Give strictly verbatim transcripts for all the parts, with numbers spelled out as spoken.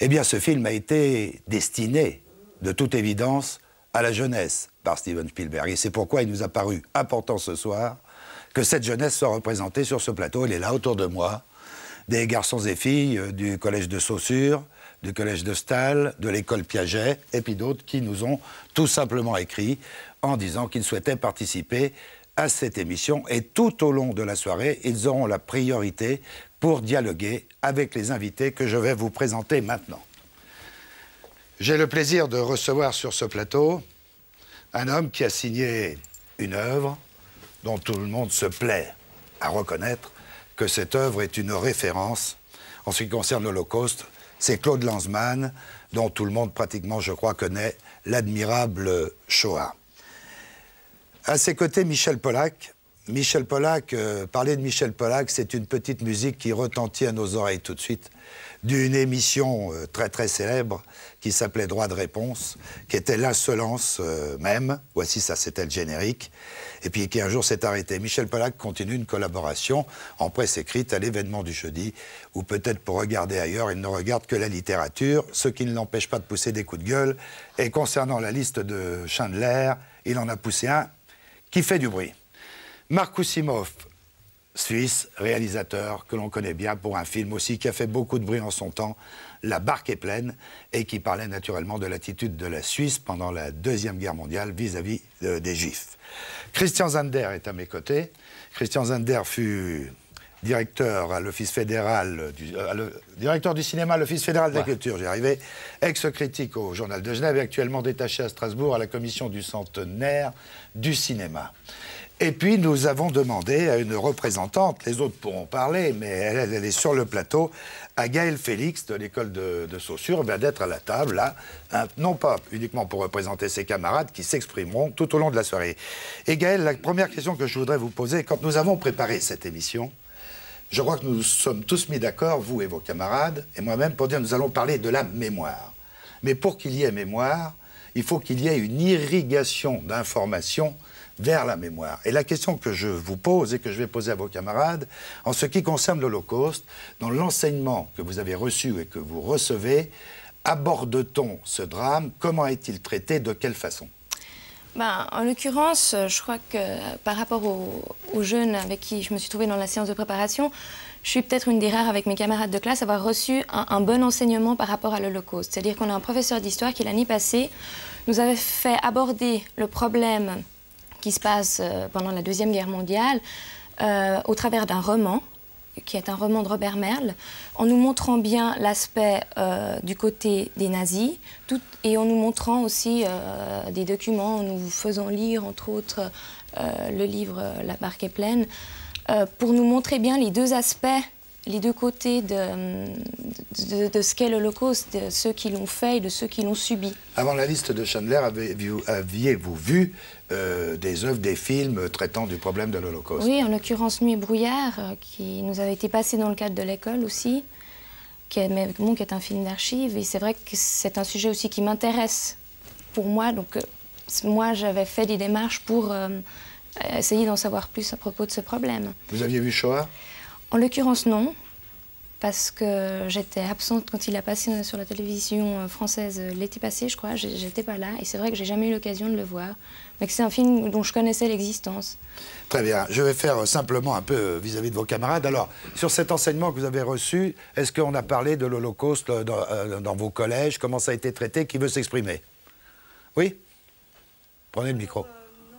Eh bien, ce film a été destiné, de toute évidence, à la jeunesse par Steven Spielberg. Et c'est pourquoi il nous a paru important ce soir que cette jeunesse soit représentée sur ce plateau. Elle est là, autour de moi, des garçons et filles du collège de Saussure, du collège de Stahl, de l'école Piaget, et puis d'autres qui nous ont tout simplement écrit en disant qu'ils souhaitaient participer à cette émission. Et tout au long de la soirée, ils auront la priorité pour dialoguer avec les invités que je vais vous présenter maintenant. J'ai le plaisir de recevoir sur ce plateau un homme qui a signé une œuvre dont tout le monde se plaît à reconnaître que cette œuvre est une référence en ce qui concerne l'Holocauste. C'est Claude Lanzmann, dont tout le monde pratiquement, je crois, connaît l'admirable Shoah. À ses côtés, Michel Polac. Michel Polac, euh, parler de Michel Polac, c'est une petite musique qui retentit à nos oreilles tout de suite, d'une émission euh, très très célèbre qui s'appelait Droit de réponse, qui était l'insolence euh, même, voici ça c'était le générique, et puis qui un jour s'est arrêté. Michel Polac continue une collaboration en presse écrite à l'Événement du jeudi, ou peut-être pour regarder ailleurs, il ne regarde que la littérature, ce qui ne l'empêche pas de pousser des coups de gueule, et concernant la liste de Schindler, il en a poussé un qui fait du bruit. Markus Imhoof, suisse, réalisateur que l'on connaît bien pour un film aussi qui a fait beaucoup de bruit en son temps, La barque est pleine, et qui parlait naturellement de l'attitude de la Suisse pendant la Deuxième Guerre mondiale vis-à-vis de, des Juifs. Christian Zeender est à mes côtés. Christian Zeender fut directeur à l'Office fédéral du, à le, directeur du cinéma à l'Office fédéral de la culture, j'y arrivais, ex-critique au Journal de Genève et actuellement détaché à Strasbourg à la commission du centenaire du cinéma. Et puis nous avons demandé à une représentante, les autres pourront parler, mais elle, elle est sur le plateau, à Gaëlle Félix de l'école de, de Saussure, d'être à la table, là, hein, non pas uniquement pour représenter ses camarades qui s'exprimeront tout au long de la soirée. Et Gaëlle, la première question que je voudrais vous poser, quand nous avons préparé cette émission, je crois que nous sommes tous mis d'accord, vous et vos camarades, et moi-même, pour dire nous allons parler de la mémoire. Mais pour qu'il y ait mémoire, il faut qu'il y ait une irrigation d'informations vers la mémoire. Et la question que je vous pose et que je vais poser à vos camarades, en ce qui concerne l'Holocauste, dans l'enseignement que vous avez reçu et que vous recevez, aborde-t-on ce drame? Comment est-il traité? De quelle façon? Ben, en l'occurrence, je crois que par rapport aux, aux jeunes avec qui je me suis trouvée dans la séance de préparation, je suis peut-être une des rares avec mes camarades de classe à avoir reçu un, un bon enseignement par rapport à l'Holocauste. C'est-à-dire qu'on a un professeur d'histoire qui, l'année passée, nous avait fait aborder le problème qui se passe pendant la Deuxième Guerre mondiale euh, au travers d'un roman, qui est un roman de Robert Merle, en nous montrant bien l'aspect euh, du côté des nazis, tout, et en nous montrant aussi euh, des documents, en nous faisant lire, entre autres, euh, le livre « La barque est pleine euh, », pour nous montrer bien les deux aspects, les deux côtés de, de, de, de ce qu'est l'Holocauste, de ceux qui l'ont fait et de ceux qui l'ont subi. Avant la liste de Schindler, aviez-vous vu euh, des œuvres, des films traitant du problème de l'Holocauste? Oui, en l'occurrence Nuit et Brouillard, qui nous avait été passé dans le cadre de l'école aussi, qui est, mais bon, qui est un film d'archives, et c'est vrai que c'est un sujet aussi qui m'intéresse pour moi. Donc, moi, j'avais fait des démarches pour euh, essayer d'en savoir plus à propos de ce problème. Vous aviez vu Shoah? En l'occurrence, non, parce que j'étais absente quand il a passé sur la télévision française l'été passé, je crois, j'étais pas là, et c'est vrai que j'ai jamais eu l'occasion de le voir, mais que c'est un film dont je connaissais l'existence. Très bien, je vais faire simplement un peu vis-à-vis de vos camarades. Alors, sur cet enseignement que vous avez reçu, est-ce qu'on a parlé de l'Holocauste dans, dans vos collèges? Comment ça a été traité? Qui veut s'exprimer? Oui? Prenez le micro. Euh, non.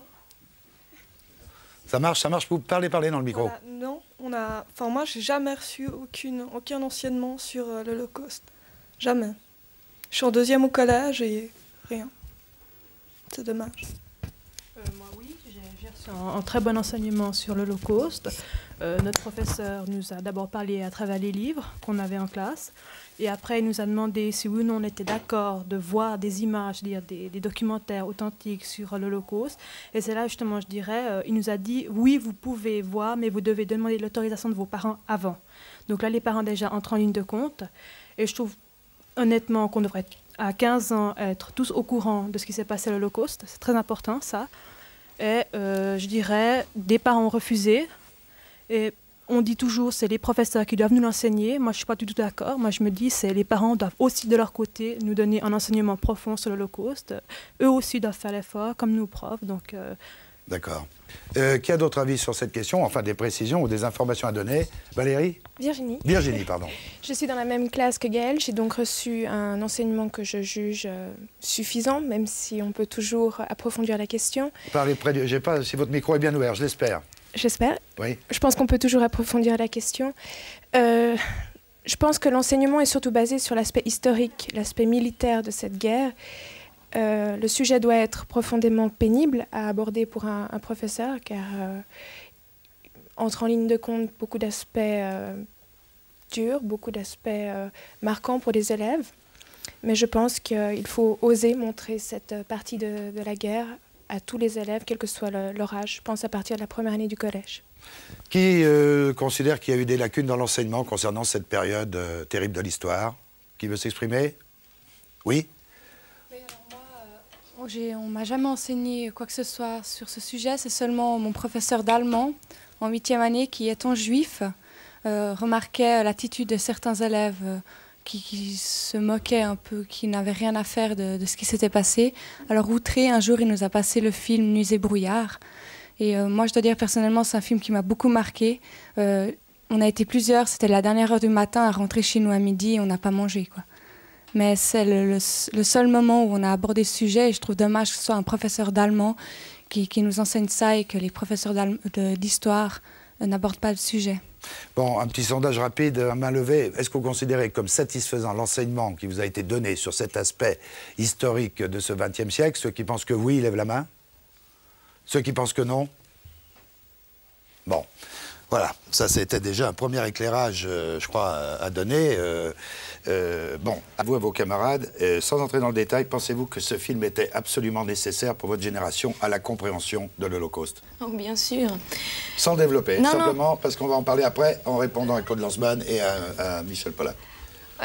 Ça marche, ça marche, vous parlez, parlez dans le micro. Voilà, non. On a, enfin moi, j'ai jamais reçu aucune, aucun enseignement sur euh, l'Holocauste. Jamais. Je suis en deuxième au collège et rien. C'est dommage. Euh, moi, oui, j'ai reçu un, un très bon enseignement sur l'Holocauste. Euh, notre professeur nous a d'abord parlé à travers les livres qu'on avait en classe. Et après, il nous a demandé si oui ou non on était d'accord de voir des images, des, des documentaires authentiques sur l'Holocauste. Et c'est là, justement, je dirais, euh, il nous a dit, oui, vous pouvez voir, mais vous devez demander l'autorisation de vos parents avant. Donc là, les parents déjà entrent en ligne de compte. Et je trouve, honnêtement, qu'on devrait, à quinze ans, être tous au courant de ce qui s'est passé à l'Holocauste. C'est très important, ça. Et euh, je dirais, des parents ont refusé. Et On dit toujours c'est les professeurs qui doivent nous l'enseigner. Moi, je ne suis pas du tout d'accord. Moi, je me dis c'est les parents doivent aussi, de leur côté, nous donner un enseignement profond sur l'Holocauste. Eux aussi doivent faire l'effort, comme nous, profs. Donc, euh... D'accord. Euh, qui a d'autres avis sur cette question, enfin des précisions ou des informations à donner? Valérie? Virginie. Virginie, pardon. Je suis dans la même classe que Gaëlle. J'ai donc reçu un enseignement que je juge suffisant, même si on peut toujours approfondir la question. Parlez près du... J'ai pas... Si votre micro est bien ouvert, je l'espère. J'espère. Oui. Je pense qu'on peut toujours approfondir la question. Euh, je pense que l'enseignement est surtout basé sur l'aspect historique, l'aspect militaire de cette guerre. Euh, le sujet doit être profondément pénible à aborder pour un, un professeur, car euh, entre en ligne de compte beaucoup d'aspects euh, durs, beaucoup d'aspects euh, marquants pour les élèves. Mais je pense qu'il faut oser montrer cette partie de, de la guerre à tous les élèves, quel que soit le, leur âge, je pense à partir de la première année du collège. Qui euh, considère qu'il y a eu des lacunes dans l'enseignement concernant cette période euh, terrible de l'histoire? Qui veut s'exprimer? Oui. On m'a jamais enseigné quoi que ce soit sur ce sujet, c'est seulement mon professeur d'allemand en huitième année qui, étant juif, euh, remarquait l'attitude de certains élèves euh, qui, qui se moquaient un peu, qui n'avaient rien à faire de, de ce qui s'était passé. Alors outré, un jour il nous a passé le film Nuit et Brouillard et euh, moi je dois dire personnellement c'est un film qui m'a beaucoup marqué. Euh, on a été plusieurs, c'était la dernière heure du matin à rentrer chez nous à midi et on n'a pas mangé quoi. Mais c'est le, le, le seul moment où on a abordé ce sujet et je trouve dommage que ce soit un professeur d'allemand qui, qui nous enseigne ça et que les professeurs d'histoire n'abordent pas le sujet. Bon, un petit sondage rapide, à main levée. Est-ce que vous considérez comme satisfaisant l'enseignement qui vous a été donné sur cet aspect historique de ce vingtième siècle? Ceux qui pensent que oui, lèvent la main. Ceux qui pensent que non? Bon, voilà, ça c'était déjà un premier éclairage, euh, je crois, à donner. Euh, euh, bon, à vous, à vos camarades, euh, sans entrer dans le détail, pensez-vous que ce film était absolument nécessaire pour votre génération à la compréhension de l'Holocauste? Oh, bien sûr. Sans développer, non, simplement, non. Parce qu'on va en parler après, en répondant à Claude Lanzmann et à, à Michel Polac.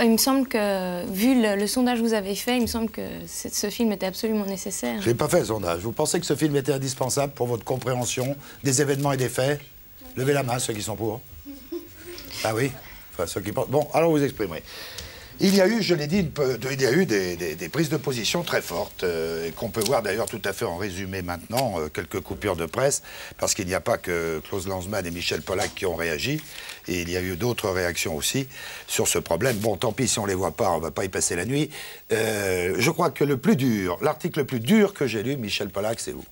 Il me semble que, vu le, le sondage que vous avez fait, il me semble que ce film était absolument nécessaire. Je n'ai pas fait le sondage. Vous pensez que ce film était indispensable pour votre compréhension des événements et des faits? Levez la main, ceux qui sont pour. Ah oui, enfin, ceux qui pensent. Bon, alors vous exprimerez. Il y a eu, je l'ai dit, une peu, il y a eu des, des, des prises de position très fortes, euh, qu'on peut voir d'ailleurs tout à fait en résumé maintenant, euh, quelques coupures de presse, parce qu'il n'y a pas que Claude Lanzmann et Michel Polac qui ont réagi, et il y a eu d'autres réactions aussi sur ce problème. Bon, tant pis, si on ne les voit pas, on ne va pas y passer la nuit. Euh, je crois que le plus dur, l'article le plus dur que j'ai lu, Michel Polac, c'est vous.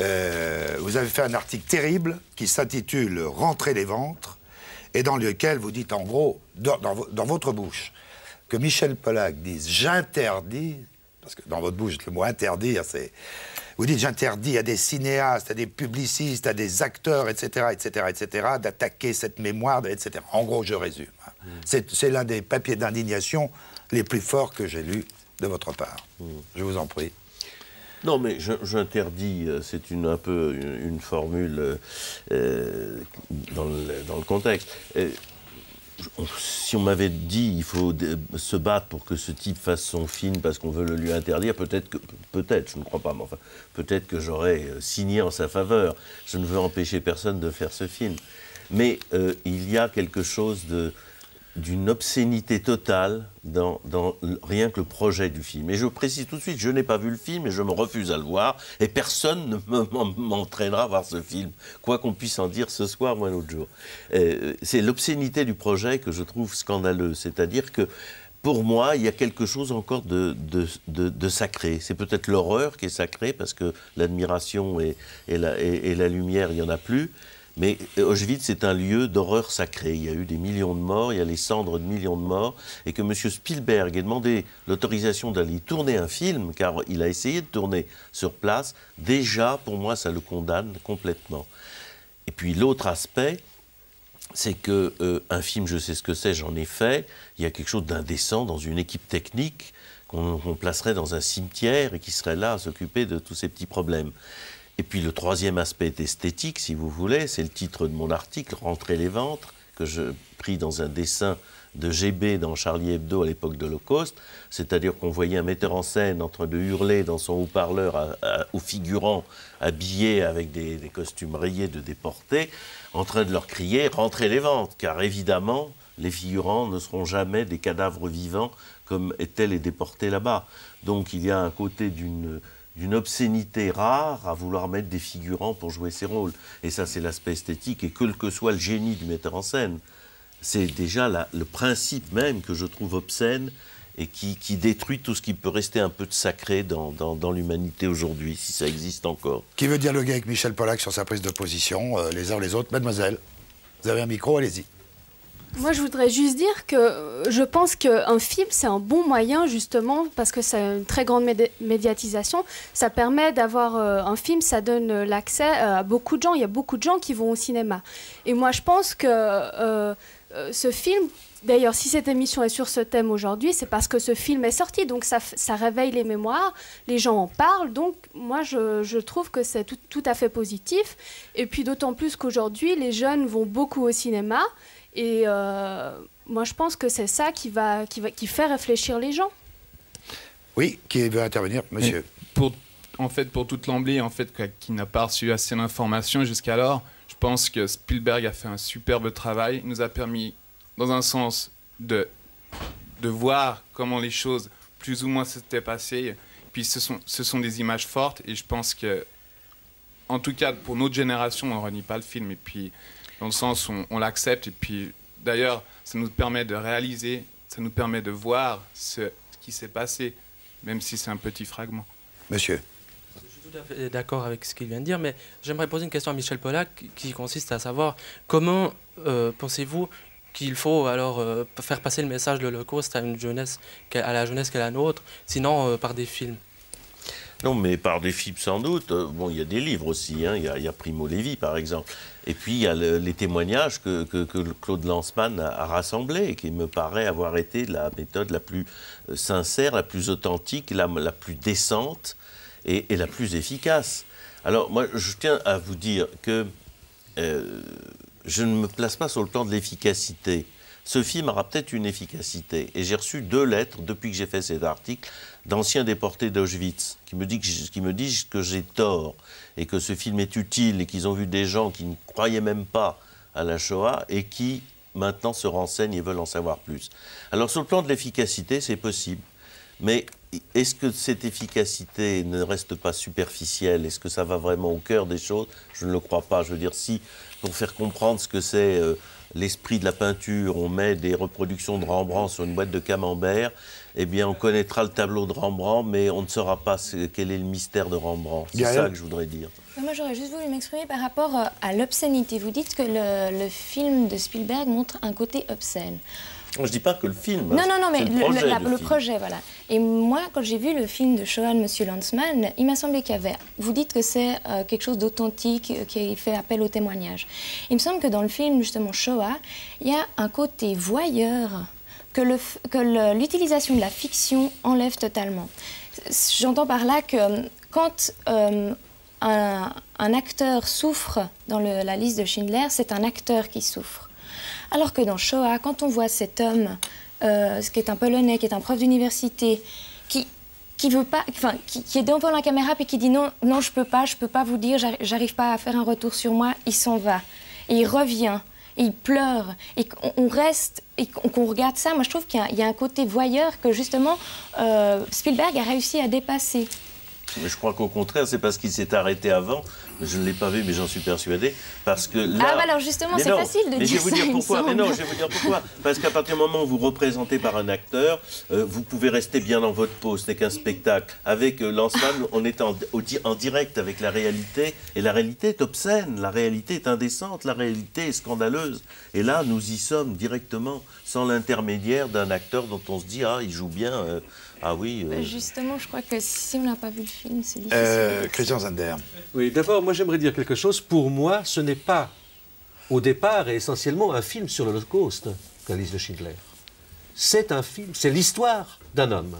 Euh, vous avez fait un article terrible qui s'intitule « Rentrer les ventres » et dans lequel vous dites en gros, dans, dans, dans votre bouche, que Michel Polac dise « j'interdis », parce que dans votre bouche, le mot « interdire », c'est... Vous dites « j'interdis à des cinéastes, à des publicistes, à des acteurs, et cetera, et cetera, et cetera, d'attaquer cette mémoire, et cetera » En gros, je résume. Mmh. C'est l'un des papiers d'indignation les plus forts que j'ai lus de votre part. Mmh. Je vous en prie. Non, mais j'interdis, c'est une, un peu une, une formule euh, dans, le, dans le contexte. Et, si on m'avait dit il faut se battre pour que ce type fasse son film parce qu'on veut le lui interdire, peut-être, peut-être, je ne crois pas, mais enfin, peut-être que j'aurais signé en sa faveur. Je ne veux empêcher personne de faire ce film. Mais euh, il y a quelque chose de... d'une obscénité totale dans, dans rien que le projet du film. Et je précise tout de suite, je n'ai pas vu le film et je me refuse à le voir, et personne ne m'entraînera à voir ce film, quoi qu'on puisse en dire ce soir ou un autre jour. Euh, c'est l'obscénité du projet que je trouve scandaleuse, c'est-à-dire que pour moi, il y a quelque chose encore de, de, de, de sacré. C'est peut-être l'horreur qui est sacrée, parce que l'admiration et, et, la, et, et la lumière, il n'y en a plus. Mais Auschwitz, c'est un lieu d'horreur sacrée. Il y a eu des millions de morts, il y a les cendres de millions de morts, et que M. Spielberg ait demandé l'autorisation d'aller tourner un film, car il a essayé de tourner sur place, déjà, pour moi, ça le condamne complètement. Et puis l'autre aspect, c'est qu'un euh, film, je sais ce que c'est, j'en ai fait, il y a quelque chose d'indécent dans une équipe technique qu'on qu'on placerait dans un cimetière et qui serait là à s'occuper de tous ces petits problèmes. Et puis le troisième aspect est esthétique, si vous voulez, c'est le titre de mon article, « Rentrer les ventres », que je pris dans un dessin de G B dans Charlie Hebdo à l'époque de l'Holocauste, c'est-à-dire qu'on voyait un metteur en scène en train de hurler dans son haut-parleur aux figurants habillés avec des, des costumes rayés de déportés, en train de leur crier « Rentrez les ventes !» car évidemment, les figurants ne seront jamais des cadavres vivants comme étaient les déportés là-bas. Donc il y a un côté d'une... d'une obscénité rare à vouloir mettre des figurants pour jouer ses rôles. Et ça, c'est l'aspect esthétique, et quel que soit le génie du metteur en scène, c'est déjà la, le principe même que je trouve obscène et qui, qui détruit tout ce qui peut rester un peu de sacré dans, dans, dans l'humanité aujourd'hui, si ça existe encore. Qui veut dialoguer avec Michel Polac sur sa prise de position, euh, les uns les autres? Mademoiselle, vous avez un micro, allez-y. Moi, je voudrais juste dire que je pense qu'un film, c'est un bon moyen, justement, parce que c'est une très grande médiatisation. Ça permet d'avoir euh, un film, ça donne l'accès à beaucoup de gens. Il y a beaucoup de gens qui vont au cinéma. Et moi, je pense que euh, ce film... D'ailleurs, si cette émission est sur ce thème aujourd'hui, c'est parce que ce film est sorti, donc ça, ça réveille les mémoires, les gens en parlent, donc moi je, je trouve que c'est tout, tout à fait positif. Et puis d'autant plus qu'aujourd'hui, les jeunes vont beaucoup au cinéma, et euh, moi je pense que c'est ça qui va, qui va qui fait réfléchir les gens. Oui, qui veut intervenir, monsieur? Pour, en fait, pour toute l'emblée, en fait, qui n'a pas reçu assez d'informations jusqu'alors, je pense que Spielberg a fait un superbe travail, il nous a permis... dans un sens, de, de voir comment les choses plus ou moins s'étaient passées. Puis ce sont, ce sont des images fortes, et je pense que, en tout cas pour notre génération, on ne renie pas le film, et puis dans le sens où on, on l'accepte, et puis d'ailleurs, ça nous permet de réaliser, ça nous permet de voir ce, ce qui s'est passé, même si c'est un petit fragment. Monsieur. Je suis tout à fait d'accord avec ce qu'il vient de dire, mais j'aimerais poser une question à Michel Polac, qui consiste à savoir comment euh, pensez-vous qu'il faut alors euh, faire passer le message de l'Holocauste à une jeunesse, à la jeunesse qu'est la nôtre, sinon euh, par des films? Non, mais par des films sans doute. Bon, il y a des livres aussi, hein. il, y a, il y a Primo Lévy, par exemple. Et puis, il y a le, les témoignages que, que, que Claude Lanzmann a, a rassemblés, et qui me paraît avoir été la méthode la plus sincère, la plus authentique, la, la plus décente et, et la plus efficace. Alors, moi, je tiens à vous dire que... Euh, je ne me place pas sur le plan de l'efficacité. Ce film aura peut-être une efficacité. Et j'ai reçu deux lettres, depuis que j'ai fait cet article, d'anciens déportés d'Auschwitz, qui me disent que, dit que j'ai tort, et que ce film est utile, et qu'ils ont vu des gens qui ne croyaient même pas à la Shoah, et qui, maintenant, se renseignent et veulent en savoir plus. Alors, sur le plan de l'efficacité, c'est possible. Mais est-ce que cette efficacité ne reste pas superficielle? Est-ce que ça va vraiment au cœur des choses? Je ne le crois pas. Je veux dire, si... pour faire comprendre ce que c'est euh, l'esprit de la peinture, on met des reproductions de Rembrandt sur une boîte de camembert, eh bien on connaîtra le tableau de Rembrandt, mais on ne saura pas ce, quel est le mystère de Rembrandt. C'est ça que je voudrais dire. Moi, j'aurais juste voulu m'exprimer par rapport à l'obscénité. Vous dites que le, le film de Spielberg montre un côté obscène. Je ne dis pas que le film, non, hein, non, non, mais le projet, le, la, le projet, voilà. Et moi, quand j'ai vu le film de Shoah de Monsieur Lanzmann, il m'a semblé qu'il y avait... Vous dites que c'est euh, quelque chose d'authentique, qui fait appel au témoignage. Il me semble que dans le film, justement, Shoah, il y a un côté voyeur que l'utilisation de la fiction enlève totalement. J'entends par là que quand... Euh, un, un acteur souffre dans le, la liste de Schindler, c'est un acteur qui souffre. Alors que dans Shoah, quand on voit cet homme, euh, qui est un Polonais, qui est un prof d'université, qui, qui veut pas, enfin, qui, qui est devant la caméra et qui dit non, non, je peux pas, je peux pas vous dire, j'arrive pas à faire un retour sur moi, il s'en va et il revient. Et il pleure, et qu'on reste, et qu'on regarde ça. Moi, je trouve qu'il y, y a un côté voyeur que, justement, euh, Spielberg a réussi à dépasser. Mais je crois qu'au contraire, c'est parce qu'il s'est arrêté avant. Je ne l'ai pas vu, mais j'en suis persuadé. Parce que là... Ah, bah alors justement, c'est facile de mais dire je vais vous ça, dire pourquoi. Mais non, je vais vous dire pourquoi. Parce qu'à partir du moment où vous représentez par un acteur, euh, vous pouvez rester bien dans votre peau. Ce n'est qu'un spectacle. Avec euh, Lanzmann, on est en, au, en direct avec la réalité. Et la réalité est obscène. La réalité est indécente. La réalité est scandaleuse. Et là, nous y sommes directement, sans l'intermédiaire d'un acteur dont on se dit « Ah, il joue bien. Euh, » Ah oui, oui. Justement, je crois que si on n'a pas vu le film, c'est difficile. Euh, Christian Zeender. Oui, d'abord, moi, j'aimerais dire quelque chose. Pour moi, ce n'est pas, au départ, et essentiellement, un film sur l'Holocauste, la liste de Schindler. C'est un film, c'est l'histoire d'un homme.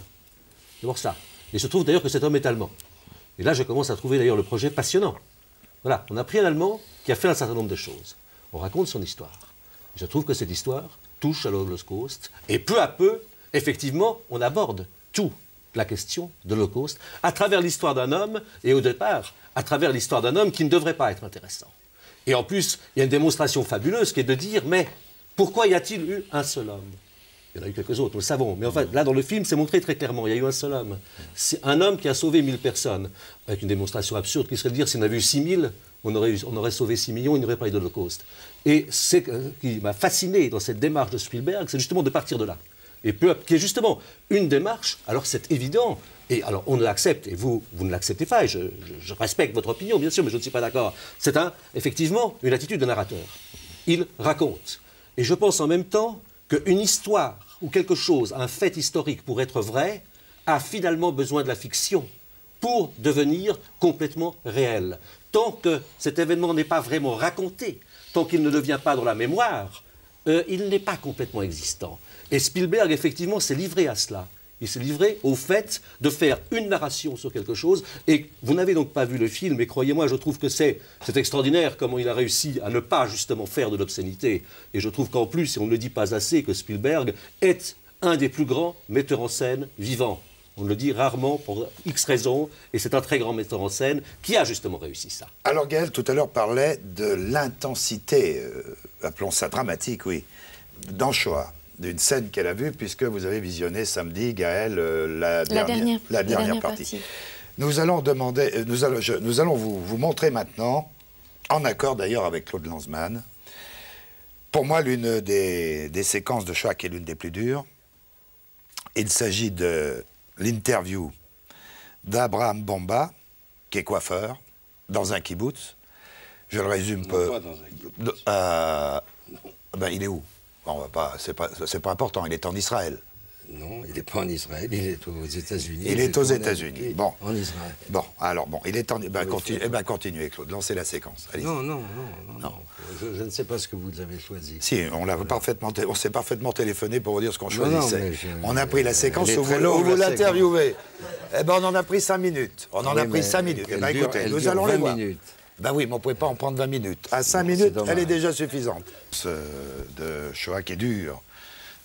D'abord ça. Et il se trouve d'ailleurs que cet homme est allemand. Et là, je commence à trouver d'ailleurs le projet passionnant. Voilà, on a pris un Allemand qui a fait un certain nombre de choses. On raconte son histoire. Et je trouve que cette histoire, touche à l'Holocauste. Et peu à peu, effectivement, on aborde tout la question de l'Holocauste à travers l'histoire d'un homme, et au départ, à travers l'histoire d'un homme qui ne devrait pas être intéressant. Et en plus, il y a une démonstration fabuleuse qui est de dire, mais pourquoi y a-t-il eu un seul homme? Il y en a eu quelques autres, nous le savons. Mais enfin, là, dans le film, c'est montré très clairement. Il y a eu un seul homme. C'est un homme qui a sauvé mille personnes, avec une démonstration absurde qui serait de dire, s'il y en avait eu six mille, on aurait, on aurait sauvé six millions, il n'y aurait pas eu d'Holocauste. Et ce qui m'a fasciné dans cette démarche de Spielberg, c'est justement de partir de là. Et peu, qui est justement une démarche, alors c'est évident, et alors on l'accepte, et vous, vous ne l'acceptez pas, et je, je, je respecte votre opinion, bien sûr, mais je ne suis pas d'accord. C'est un, effectivement une attitude de narrateur. Il raconte. Et je pense en même temps qu'une histoire ou quelque chose, un fait historique pour être vrai, a finalement besoin de la fiction pour devenir complètement réel. Tant que cet événement n'est pas vraiment raconté, tant qu'il ne devient pas dans la mémoire, euh, il n'est pas complètement existant. Et Spielberg, effectivement, s'est livré à cela. Il s'est livré au fait de faire une narration sur quelque chose. Et vous n'avez donc pas vu le film, mais croyez-moi, je trouve que c'est extraordinaire comment il a réussi à ne pas justement faire de l'obscénité. Et je trouve qu'en plus, et on ne le dit pas assez, que Spielberg est un des plus grands metteurs en scène vivants. On le dit rarement pour X raisons, et c'est un très grand metteur en scène qui a justement réussi ça. Alors Gaëlle, tout à l'heure, parlait de l'intensité, euh, appelons ça dramatique, oui, dans Shoah. D'une scène qu'elle a vue, puisque vous avez visionné samedi, Gaëlle, euh, la, la dernière, dernière, la dernière, la dernière partie. partie. Nous allons demander, euh, nous allons, je, nous allons vous, vous montrer maintenant, en accord d'ailleurs avec Claude Lanzmann, pour moi l'une des, des séquences de Shoah qui est l'une des plus dures. Il s'agit de l'interview d'Abraham Bomba, qui est coiffeur, dans un kibbutz. Je le résume peu. Euh, ben, il est où? C'est pas, pas important, il est en Israël. Non, il n'est pas en Israël, il est aux États-Unis. Il, il est aux États-Unis, bon. En Israël. Bon, alors bon, il est en... Ben, continue, eh ben, continuez, Claude, lancez la séquence. Non, non, non, non, non. Je, je ne sais pas ce que vous avez choisi. Si, on l'a parfaitement... On s'est parfaitement téléphoné pour vous dire ce qu'on choisissait. Non, je... On a pris la séquence où vous l'interviewez. Eh ben, on en a pris cinq minutes. On en oui, a pris cinq minutes. Eh ben, écoutez, nous allons les voir. Ben oui, mais on ne pouvait pas en prendre vingt minutes. À cinq minutes, elle est déjà suffisante. Ce de Shoah qui est dur.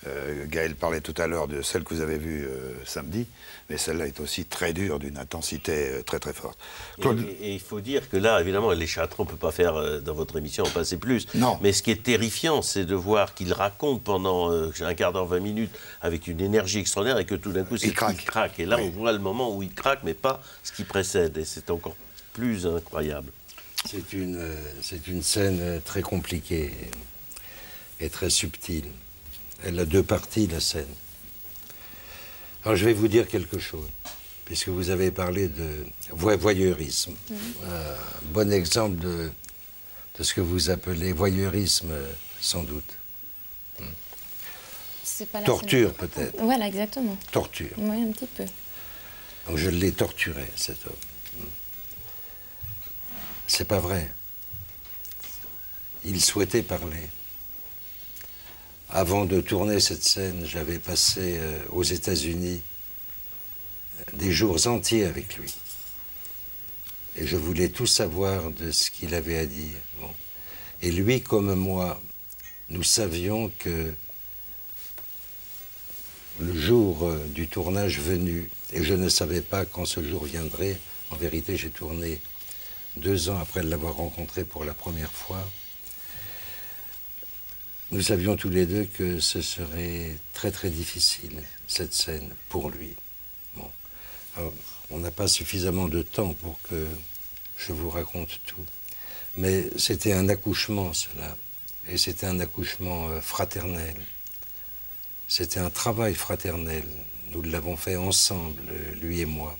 Euh, Gaëlle parlait tout à l'heure de celle que vous avez vue euh, samedi, mais celle-là est aussi très dure, d'une intensité euh, très très forte. Claude... Et, et il faut dire que là, évidemment, les chatrons, on ne peut pas faire euh, dans votre émission en passer plus. Non. Mais ce qui est terrifiant, c'est de voir qu'il raconte pendant euh, un quart d'heure, vingt minutes, avec une énergie extraordinaire, et que tout d'un coup, il craque. il craque. Et là, oui. On voit le moment où il craque, mais pas ce qui précède. Et c'est encore plus incroyable. C'est une, c'est une scène très compliquée et très subtile. Elle a deux parties, la scène. Alors, je vais vous dire quelque chose, puisque vous avez parlé de voyeurisme. Mmh. Un bon exemple de, de ce que vous appelez voyeurisme, sans doute. C'est pas la torture, peut-être. Voilà, exactement. Torture. Oui, un petit peu. Donc, je l'ai torturé, cet homme. C'est pas vrai. Il souhaitait parler. Avant de tourner cette scène, j'avais passé euh, aux États-Unis des jours entiers avec lui. Et je voulais tout savoir de ce qu'il avait à dire. Bon. Et lui, comme moi, nous savions que le jour euh, du tournage venu, et je ne savais pas quand ce jour viendrait, en vérité, j'ai tourné deux ans après l'avoir rencontré pour la première fois, nous savions tous les deux que ce serait très très difficile, cette scène, pour lui. Bon. Alors, on n'a pas suffisamment de temps pour que je vous raconte tout. Mais c'était un accouchement, cela. Et c'était un accouchement fraternel. C'était un travail fraternel. Nous l'avons fait ensemble, lui et moi.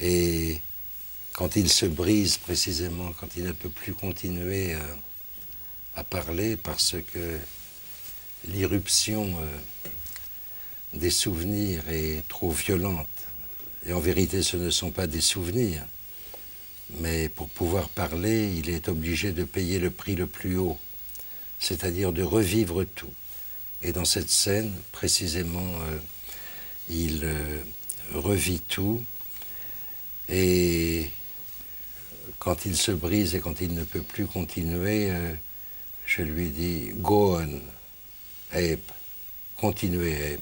Et... quand il se brise précisément, quand il ne peut plus continuer à, à parler parce que l'irruption euh, des souvenirs est trop violente. Et en vérité, ce ne sont pas des souvenirs. Mais pour pouvoir parler, il est obligé de payer le prix le plus haut, c'est-à-dire de revivre tout. Et dans cette scène, précisément, euh, il euh, revit tout. Et... quand il se brise et quand il ne peut plus continuer, euh, je lui dis « Go on ». Heb, continuez Heb,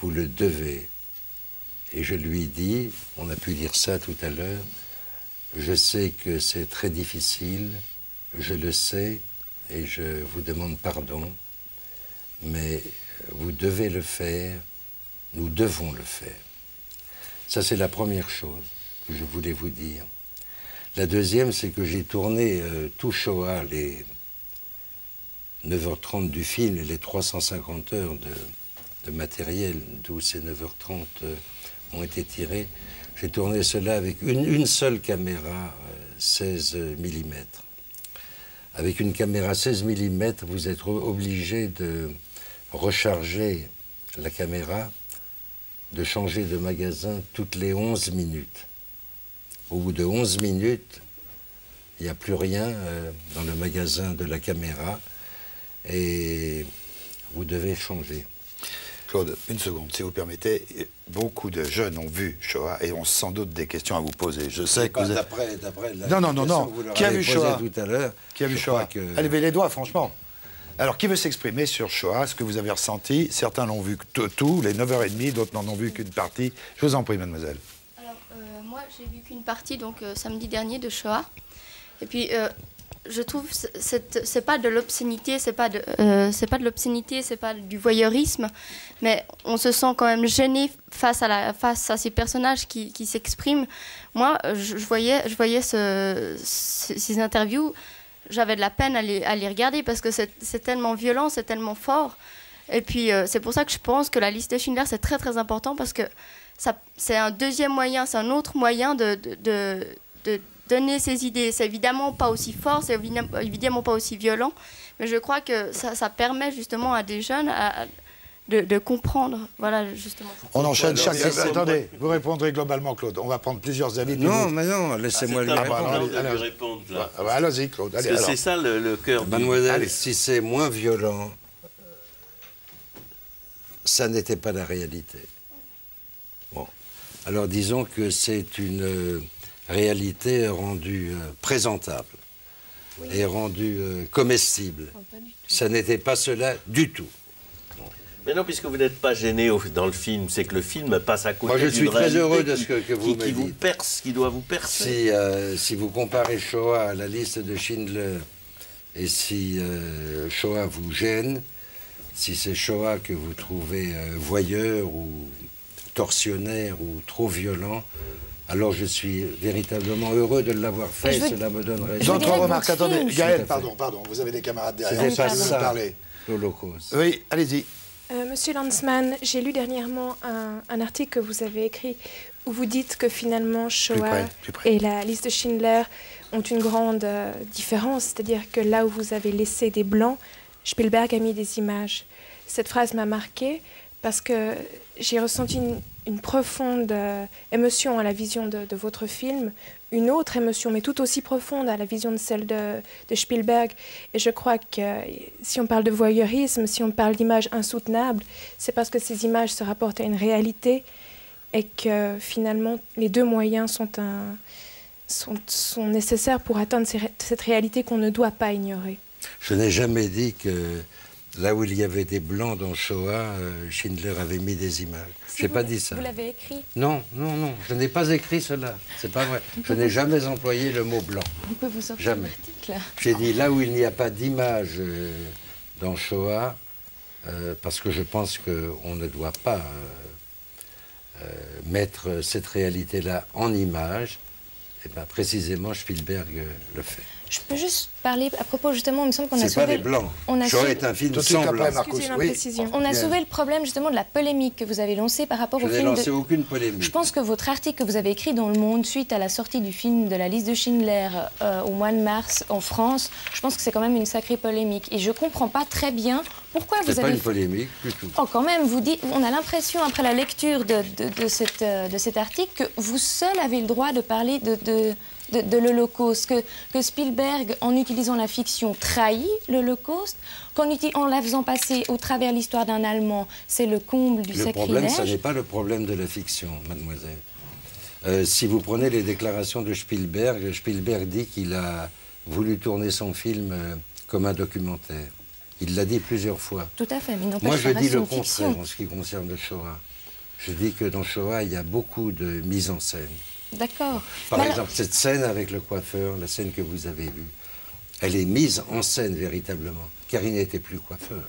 vous le devez. Et je lui dis, on a pu dire ça tout à l'heure, je sais que c'est très difficile, je le sais, et je vous demande pardon, mais vous devez le faire, nous devons le faire. Ça, c'est la première chose que je voulais vous dire. La deuxième, c'est que j'ai tourné euh, tout Shoah, les neuf heures trente du film et les trois cent cinquante heures de, de matériel, d'où ces neuf heures trente euh, ont été tirées. J'ai tourné cela avec une, une seule caméra euh, seize millimètres. Avec une caméra seize millimètres, vous êtes obligé de recharger la caméra, de changer de magasin toutes les onze minutes. Au bout de onze minutes, il n'y a plus rien euh, dans le magasin de la caméra et vous devez changer. Claude, une seconde, si vous permettez. Beaucoup de jeunes ont vu Shoah et ont sans doute des questions à vous poser. Je sais que vous êtes... après, après la non, non, non, non. Vous qui a vu Shoah tout à l'heure. Qui a vu Shoah que... Levez les doigts, franchement. Alors, qui veut s'exprimer sur Shoah, ce que vous avez ressenti? Certains l'ont vu tout, les neuf heures trente, d'autres n'en ont vu qu'une partie. Je vous en prie, mademoiselle. Alors, euh, moi, j'ai vu qu'une partie, donc, euh, samedi dernier, de Shoah. Et puis, euh, je trouve que c'est pas de l'obscénité, c'est pas de, euh, c'est pas de l'obscénité, c'est pas du voyeurisme, mais on se sent quand même gêné face à, la, face à ces personnages qui, qui s'expriment. Moi, je, je voyais, je voyais ce, ce, ces interviews... J'avais de la peine à les, à les regarder parce que c'est tellement violent, c'est tellement fort. Et puis, euh, c'est pour ça que je pense que la liste de Schindler, c'est très, très important parce que c'est un deuxième moyen, c'est un autre moyen de, de, de, de donner ses idées. C'est évidemment pas aussi fort, c'est évidemment pas aussi violent, mais je crois que ça, ça permet justement à des jeunes à, à, de, de comprendre. Voilà, justement. On enchaîne chaque... Attendez, vous répondrez globalement, Claude. On va prendre plusieurs avis. Non, mais non, laissez-moi lui répondre. Allez-y, Claude. Parce que c'est ça le, le cœur. Mademoiselle, du... si c'est moins violent, ça n'était pas la réalité. Bon. Alors, disons que c'est une réalité rendue présentable, oui, et rendue comestible. Non, ça n'était pas cela du tout. Mais non, puisque vous n'êtes pas gêné au, dans le film, c'est que le film passe à côté. Moi, je suis très heureux de ce que, que vous qui, me qui dites. Vous perce, qui doit vous percer. Si, euh, si vous comparez Shoah à la liste de Schindler, et si euh, Shoah vous gêne, si c'est Shoah que vous trouvez euh, voyeur ou torsionnaire ou trop violent, alors je suis véritablement heureux de l'avoir fait, je cela veux... me donnerait... D'autres remarques, attendez, Gaëlle, pardon, pardon, vous avez des camarades derrière. C'est pas ça, l'Holocauste. Oui, allez-y. Euh, Monsieur Lanzmann, j'ai lu dernièrement un, un article que vous avez écrit où vous dites que finalement Shoah plus près, plus près. et la liste de Schindler ont une grande euh, différence, c'est-à-dire que là où vous avez laissé des blancs, Spielberg a mis des images. Cette phrase m'a marquée parce que j'ai ressenti une, une profonde euh, émotion à la vision de, de votre film, une autre émotion, mais tout aussi profonde à la vision de celle de, de Spielberg. Et je crois que si on parle de voyeurisme, si on parle d'images insoutenables, c'est parce que ces images se rapportent à une réalité et que finalement, les deux moyens sont, un, sont, sont nécessaires pour atteindre ces, cette réalité qu'on ne doit pas ignorer. Je n'ai jamais dit que là où il y avait des blancs dans Shoah, Schindler avait mis des images. Si je n'ai pas dit ça. Vous l'avez écrit? Non, non, non. Je n'ai pas écrit cela. C'est pas vrai. Je n'ai jamais employé le mot blanc. On peut vous sortir jamais. J'ai dit là où il n'y a pas d'image dans Shoah, euh, parce que je pense qu'on ne doit pas euh, euh, mettre cette réalité-là en image. Et bien précisément, Spielberg le fait. Je peux juste parler à propos, justement, il me semble qu'on a sauvé... Shoah est un film sans blanc. On a sauvé le problème, justement, de la polémique que vous avez lancée par rapport au film. Je n'ai lancé aucune polémique. Je pense que votre article que vous avez écrit dans Le Monde, suite à la sortie du film de la liste de Schindler euh, au mois de mars en France, je pense que c'est quand même une sacrée polémique. Et je ne comprends pas très bien pourquoi vous avez... C'est pas une polémique, du tout. Oh, quand même, vous dites... On a l'impression, après la lecture de, de, de, cette, de cet article, que vous seul avez le droit de parler de... de... de, de l'Holocauste, que, que Spielberg, en utilisant la fiction, trahit l'Holocauste, qu'en en la faisant passer au travers l'histoire d'un Allemand, c'est le comble du sacrilège. Le problème, ce n'est pas le problème de la fiction, mademoiselle. Euh, si vous prenez les déclarations de Spielberg, Spielberg dit qu'il a voulu tourner son film euh, comme un documentaire. Il l'a dit plusieurs fois. Tout à fait. Mais moi, je dis le contraire fiction. En ce qui concerne le Shoah. Je dis que dans Shoah, il y a beaucoup de mise en scène. D'accord. Par Mais exemple, alors... cette scène avec le coiffeur, la scène que vous avez vue, elle est mise en scène véritablement, car il n'était plus coiffeur.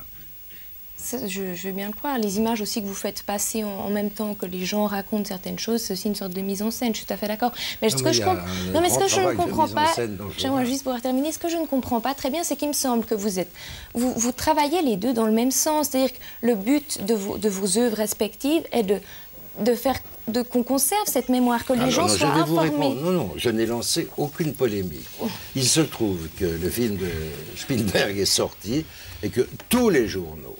Ça, je, je veux bien le croire. Les images aussi que vous faites passer en, en même temps que les gens racontent certaines choses, c'est aussi une sorte de mise en scène. Je suis tout à fait d'accord. Mais ce que je ne comprends pas, j'aimerais juste pouvoir terminer, ce que je ne comprends pas très bien, c'est qu'il me semble que vous êtes, vous, vous travaillez les deux dans le même sens. C'est-à-dire que le but de vos, de vos œuvres respectives est de, de faire de, qu'on conserve cette mémoire, que les ah gens non, non, soient informés. Non, non, je n'ai lancé aucune polémique. Il se trouve que le film de Spielberg est sorti et que tous les journaux,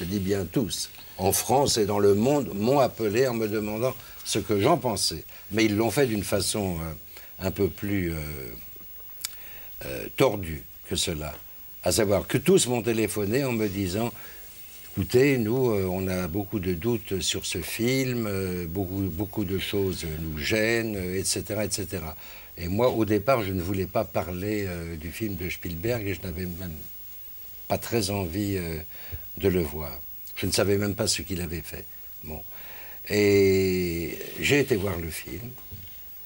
je dis bien tous, en France et dans le monde, m'ont appelé en me demandant ce que j'en pensais. Mais ils l'ont fait d'une façon euh, un peu plus euh, euh, tordue que cela. À savoir que tous m'ont téléphoné en me disant « Écoutez, nous, euh, on a beaucoup de doutes sur ce film, euh, beaucoup, beaucoup de choses nous gênent, euh, et cetera, et cetera » Et moi, au départ, je ne voulais pas parler euh, du film de Spielberg et je n'avais même pas très envie... Euh, de le voir. Je ne savais même pas ce qu'il avait fait. Bon. Et j'ai été voir le film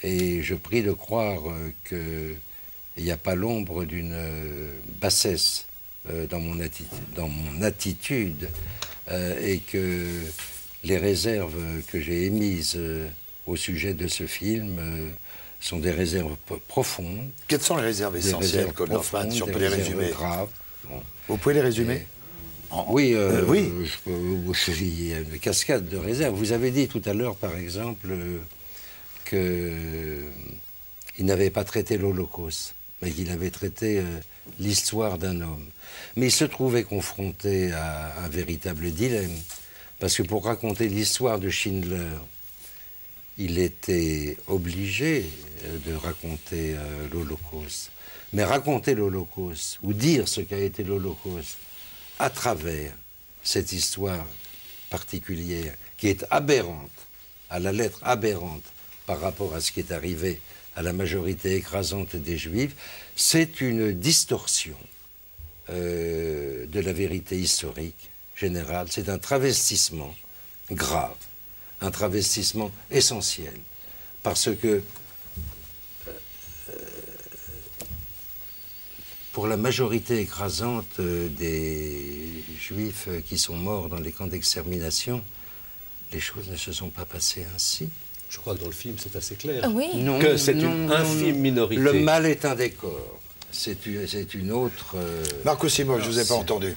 et je prie de croire qu'il n'y a pas l'ombre d'une bassesse dans mon attitude, dans mon attitude et que les réserves que j'ai émises au sujet de ce film sont des réserves profondes. Quelles sont les réserves essentielles que l'on fait, si on peut les résumer ? Graves. Bon. Vous pouvez les résumer ? Et oui, euh, euh, oui. Je, il y a une cascade de réserves. Vous avez dit tout à l'heure, par exemple, euh, qu'il n'avait pas traité l'Holocauste, mais qu'il avait traité euh, l'histoire d'un homme. Mais il se trouvait confronté à un véritable dilemme, parce que pour raconter l'histoire de Schindler, il était obligé de raconter euh, l'Holocauste. Mais raconter l'Holocauste, ou dire ce qu'a été l'Holocauste, à travers cette histoire particulière qui est aberrante, à la lettre aberrante par rapport à ce qui est arrivé à la majorité écrasante des Juifs, c'est une distorsion euh, de la vérité historique générale. C'est un travestissement grave, un travestissement essentiel, parce que pour la majorité écrasante des Juifs qui sont morts dans les camps d'extermination, les choses ne se sont pas passées ainsi. Je crois que dans le film, c'est assez clair. Oui. Non, que c'est une infime minorité. Le mal est un décor. C'est une, une autre... Euh... Markus Imhoof, je ne vous ai pas entendu.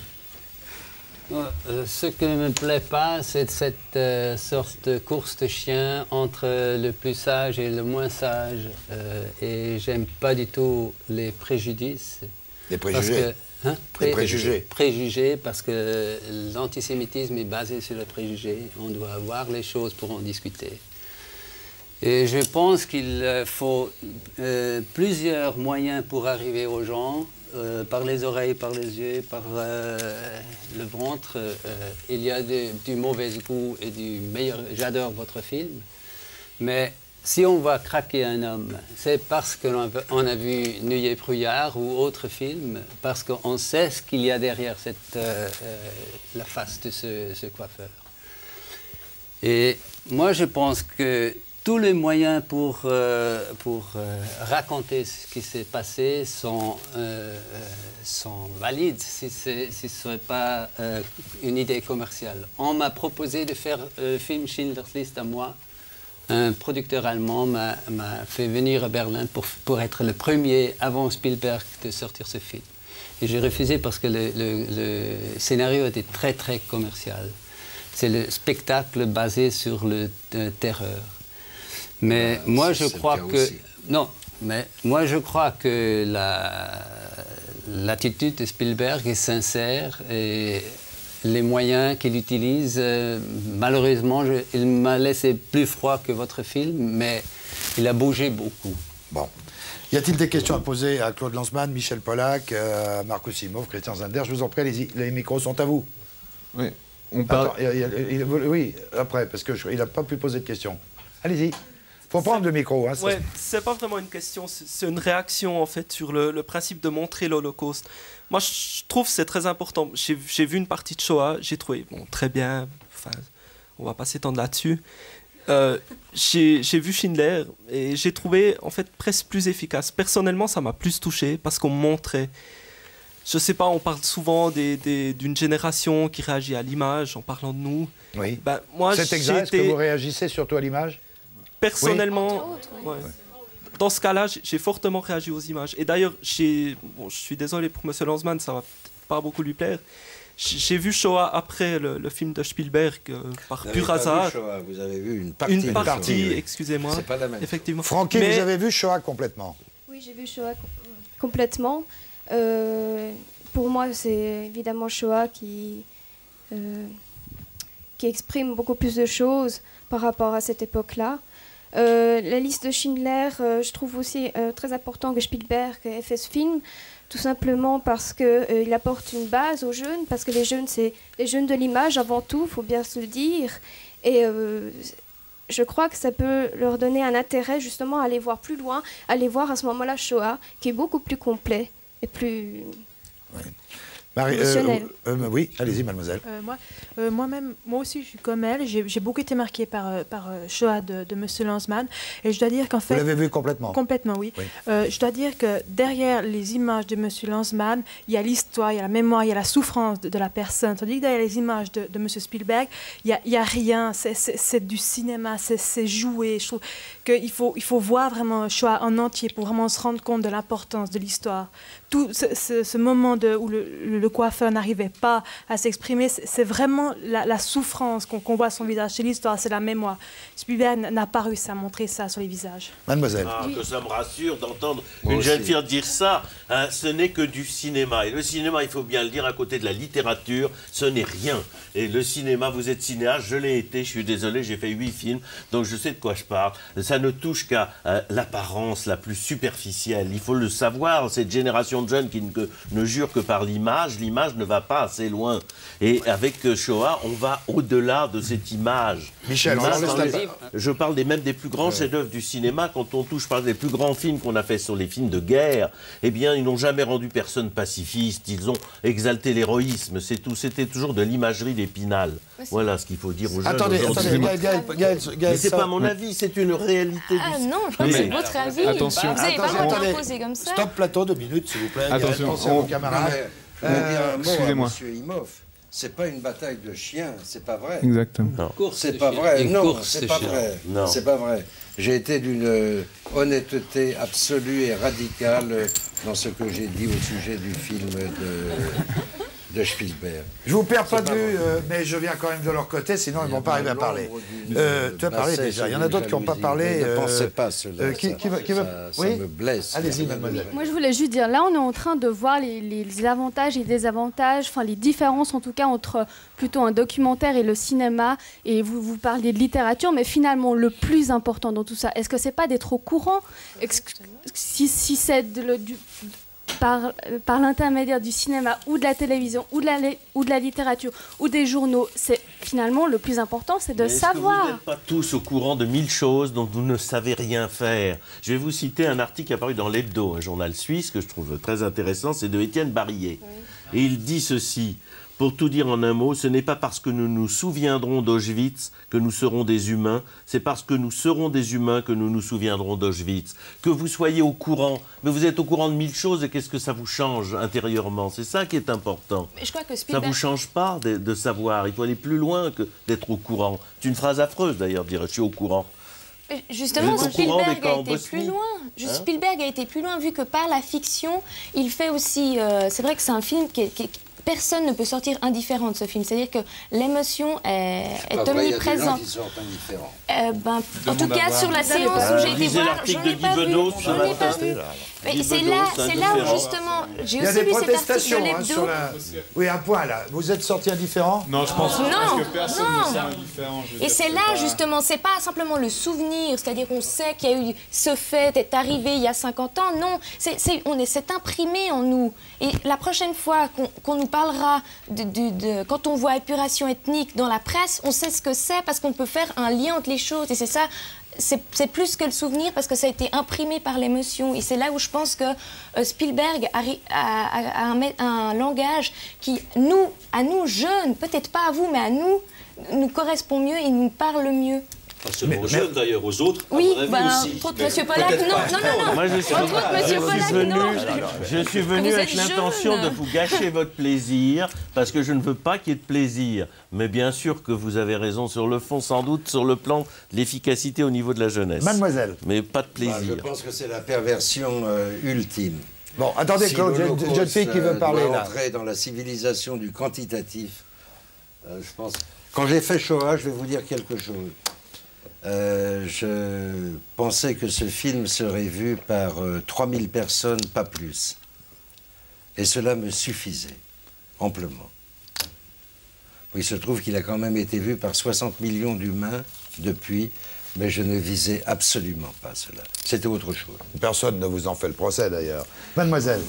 Euh, ce que ne me plaît pas, c'est cette euh, sorte de course de chien entre le plus sage et le moins sage. Euh, et j'aime pas du tout les préjudices. Les préjugés. Parce que, hein, pré les préjugés. Préjugés, parce que l'antisémitisme est basé sur le préjugé. On doit voir les choses pour en discuter. Et je pense qu'il faut euh, plusieurs moyens pour arriver aux gens. Euh, par les oreilles, par les yeux, par euh, le ventre. Euh, il y a de, du mauvais goût et du meilleur. J'adore votre film. Mais si on va craquer un homme, c'est parce qu'on a vu Nuit et Brouillard ou autre film, parce qu'on sait ce qu'il y a derrière cette, euh, euh, la face de ce, ce coiffeur. Et moi, je pense que tous les moyens pour, euh, pour euh, raconter ce qui s'est passé sont, euh, sont valides, si ce si ce n'est pas euh, une idée commerciale. On m'a proposé de faire le euh, film Schindler's List à moi. Un producteur allemand m'a fait venir à Berlin pour, pour être le premier, avant Spielberg, de sortir ce film. Et j'ai refusé parce que le, le, le scénario était très, très commercial. C'est le spectacle basé sur le euh, terreur. Mais, euh, moi, je crois que, non, mais moi, je crois que l'attitude la, de Spielberg est sincère et les moyens qu'il utilise, euh, malheureusement, je, il m'a laissé plus froid que votre film, mais il a bougé beaucoup. Bon. Y a-t-il des questions à poser à Claude Lanzmann, Michel Polac, euh, Markus Imhoof, Christian Zeender? Je vous en prie, les, les micros sont à vous. Oui, on parle... Attends, il, il, il, oui après, parce qu'il n'a pas pu poser de questions. Allez-y. Faut prendre le micro. Hein, oui, c'est pas vraiment une question, c'est une réaction en fait sur le, le principe de montrer l'Holocauste. Moi, je trouve que c'est très important. J'ai vu une partie de Shoah, j'ai trouvé bon, très bien, enfin, on va pas s'étendre là-dessus. Euh, j'ai vu Schindler et j'ai trouvé en fait presque plus efficace. Personnellement, ça m'a plus touché parce qu'on montrait. Je sais pas, on parle souvent des, des, d'une génération qui réagit à l'image en parlant de nous. Oui. Ben, c'est exact. Est-ce que vous réagissez surtout à l'image? Personnellement, oui. Oui. Ouais. Dans ce cas-là, j'ai fortement réagi aux images. Et d'ailleurs, bon, je suis désolé pour M. Lanzmann, ça va pas beaucoup lui plaire. J'ai vu Shoah après le, le film de Spielberg euh, par vous pur hasard. Vu Shoah, vous avez vu une partie. Une partie, partie oui. Excusez-moi. C'est pas la même. Effectivement. Francky, mais... vous avez vu Shoah complètement? Oui, j'ai vu Shoah complètement. Euh, pour moi, c'est évidemment Shoah qui, euh, qui exprime beaucoup plus de choses par rapport à cette époque-là. Euh, la liste de Schindler, euh, je trouve aussi euh, très important que Spielberg ait fait ce film, tout simplement parce qu'il euh, apporte une base aux jeunes, parce que les jeunes, c'est les jeunes de l'image avant tout, il faut bien se le dire. Et euh, je crois que ça peut leur donner un intérêt justement à aller voir plus loin, à aller voir à ce moment-là Shoah, qui est beaucoup plus complet et plus... Oui. Marie, euh, euh, euh, oui, allez-y, mademoiselle. Euh, moi, euh, moi-même, moi aussi, je suis comme elle. J'ai beaucoup été marquée par, par euh, Shoah de, de M. Lanzmann. Et je dois dire qu'en fait... Vous l'avez vu complètement? Complètement, oui. oui. Euh, je dois dire que derrière les images de M. Lanzmann, il y a l'histoire, il y a la mémoire, il y a la souffrance de, de la personne. Tandis que derrière les images de, de M. Spielberg, il n'y a, a rien. C'est du cinéma, c'est joué. Je trouve qu'il faut, il faut voir vraiment Shoah en entier pour vraiment se rendre compte de l'importance de l'histoire. Tout ce, ce, ce moment de, où le, le le coiffeur n'arrivait pas à s'exprimer, c'est vraiment la, la souffrance qu'on qu'on voit à son visage. C'est l'histoire, c'est la mémoire. Spielberg n'a pas réussi à montrer ça sur les visages. Mademoiselle. Ah, que ça me rassure d'entendre une jeune fille dire ça. Hein, ce n'est que du cinéma. Et le cinéma, il faut bien le dire, à côté de la littérature, ce n'est rien. Et le cinéma, vous êtes cinéaste, je l'ai été, je suis désolé, j'ai fait huit films, donc je sais de quoi je parle. Ça ne touche qu'à euh, l'apparence la plus superficielle. Il faut le savoir, cette génération de jeunes qui ne, que, ne jure que par l'image, l'image ne va pas assez loin. Et avec Shoah, on va au-delà de cette image. Michel, on les... les... je parle des même des plus grands ouais. chefs-d'œuvre du cinéma. Quand on touche par les plus grands films qu'on a fait sur les films de guerre, eh bien, ils n'ont jamais rendu personne pacifiste. Ils ont exalté l'héroïsme. C'est tout. C'était toujours de l'imagerie d'Épinal. Voilà ce qu'il faut dire aux jeunes. Attendez, attendez, mais c'est pas mon avis, c'est une réalité. Ah non, je crois que c'est votre avis. Attention, vous n'avez pas le droit de poser comme ça. Stop plateau, deux minutes, s'il vous plaît. Attention, aux camarades. Euh, Excusez-moi. Monsieur Imhoof, c'est pas une bataille de chiens, c'est pas vrai. Exactement. C'est pas vrai. Non, c'est pas vrai. C'est pas vrai. J'ai été d'une honnêteté absolue et radicale dans ce que j'ai dit au sujet du film de, de Spielberg. Je vous perds pas de vue, euh, mais je viens quand même de leur côté, sinon ils vont pas arriver à parler. Euh, tu as parlé déjà. Il y en a d'autres qui n'ont pas parlé. Ne pensez pas cela. Ça me blesse. Allez-y, mademoiselle. Moi, je voulais juste dire, là, on est en train de voir les, les avantages et les désavantages, enfin les différences en tout cas entre plutôt un documentaire et le cinéma. Et vous vous parliez de littérature, mais finalement, le plus important dans tout ça, est-ce que c'est pas des trop courants? Si, si c'est par, par l'intermédiaire du cinéma ou de la télévision ou de la, ou de la littérature ou des journaux, c'est finalement le plus important, c'est de Mais savoir. Que vous n'êtes pas tous au courant de mille choses dont vous ne savez rien faire. Je vais vous citer un article apparu dans l'Hebdo, un journal suisse que je trouve très intéressant, c'est de Étienne Barillet. Oui. Et il dit ceci. Pour tout dire en un mot, ce n'est pas parce que nous nous souviendrons d'Auschwitz que nous serons des humains, c'est parce que nous serons des humains que nous nous souviendrons d'Auschwitz. Que vous soyez au courant, mais vous êtes au courant de mille choses et qu'est-ce que ça vous change intérieurement? C'est ça qui est important. Mais je crois que Spielberg... Ça ne vous change pas de, de savoir, il faut aller plus loin que d'être au courant. C'est une phrase affreuse d'ailleurs, dire « je suis au courant ». Justement, Spielberg a été plus loin. Hein? Spielberg a été plus loin vu que par la fiction, il fait aussi... Euh, c'est vrai que c'est un film qui est... Qui est personne ne peut sortir indifférent de ce film. C'est-à-dire que l'émotion est, est bah omniprésente. Euh, ben, en tout cas, sur la séance où j'ai été voir, je n'ai pas vu. C'est là, c'est là où justement, j'ai aussi vu cet article de l'Hebdo. Oui, un point là. Vous êtes sorti indifférent? Non, je pense pas que personne ne sort indifférent. Et c'est là justement, c'est pas simplement le souvenir. C'est-à-dire qu'on sait qu'il y a eu ce fait est arrivé il y a cinquante ans. Non, c'est on est imprimé en nous. Et la prochaine fois qu'on nous parlera de, de, de... Quand on voit épuration ethnique dans la presse, on sait ce que c'est parce qu'on peut faire un lien entre les choses. Et c'est ça, c'est plus que le souvenir parce que ça a été imprimé par l'émotion. Et c'est là où je pense que euh, Spielberg a, a, a, a un, un langage qui, nous, à nous jeunes, peut-être pas à vous, mais à nous, nous correspond mieux et nous parle mieux. Pas seulement aux jeunes, d'ailleurs, aux autres. Oui, à mon avis ben, aussi. Contre M. Polac, non, non, non, non. Moi, je suis, contre je Polac, suis venu, non. Je suis venu avec l'intention de vous gâcher votre plaisir, parce que je ne veux pas qu'il y ait de plaisir. Mais bien sûr que vous avez raison sur le fond, sans doute, sur le plan de l'efficacité au niveau de la jeunesse. Mademoiselle. Mais pas de plaisir. Bah, je pense que c'est la perversion euh, ultime. Bon, attendez, si Claude, jeune fille qui veut parler là. Entrer dans la civilisation du quantitatif, euh, je pense... Quand j'ai fait Shoah, je vais vous dire quelque chose. Euh, je pensais que ce film serait vu par euh, trois mille personnes, pas plus. Et cela me suffisait, amplement. Il se trouve qu'il a quand même été vu par soixante millions d'humains depuis, mais je ne visais absolument pas cela. C'était autre chose. Personne ne vous en fait le procès, d'ailleurs. Mademoiselle.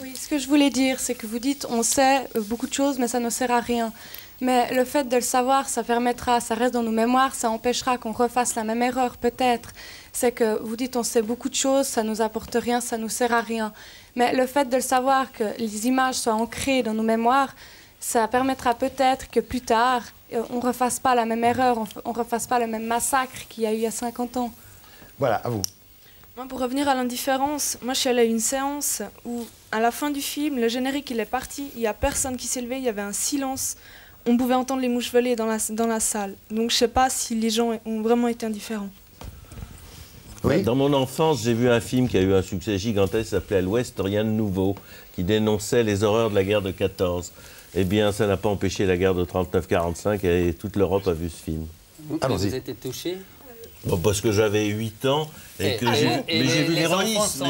Oui, ce que je voulais dire, c'est que vous dites, on sait beaucoup de choses, mais ça ne sert à rien. Mais le fait de le savoir, ça permettra, ça reste dans nos mémoires, ça empêchera qu'on refasse la même erreur, peut-être. C'est que vous dites, on sait beaucoup de choses, ça ne nous apporte rien, ça ne nous sert à rien. Mais le fait de le savoir, que les images soient ancrées dans nos mémoires, ça permettra peut-être que plus tard, on ne refasse pas la même erreur, on ne refasse pas le même massacre qu'il y a eu il y a cinquante ans. Voilà, à vous. Moi, pour revenir à l'indifférence, moi, je suis allée à une séance où, à la fin du film, le générique, il est parti, il n'y a personne qui s'est levé, il y avait un silence. On pouvait entendre les mouches voler dans la, dans la salle. Donc je ne sais pas si les gens ont vraiment été indifférents. Oui. Dans mon enfance, j'ai vu un film qui a eu un succès gigantesque, s'appelait « À l'Ouest, rien de nouveau », qui dénonçait les horreurs de la guerre de quatorze. Eh bien, ça n'a pas empêché la guerre de trente-neuf quarante-cinq et toute l'europe a vu ce film. Vous, vous étiez touché? Bon, parce que j'avais huit ans et que j'ai ah vu l'héroïsme.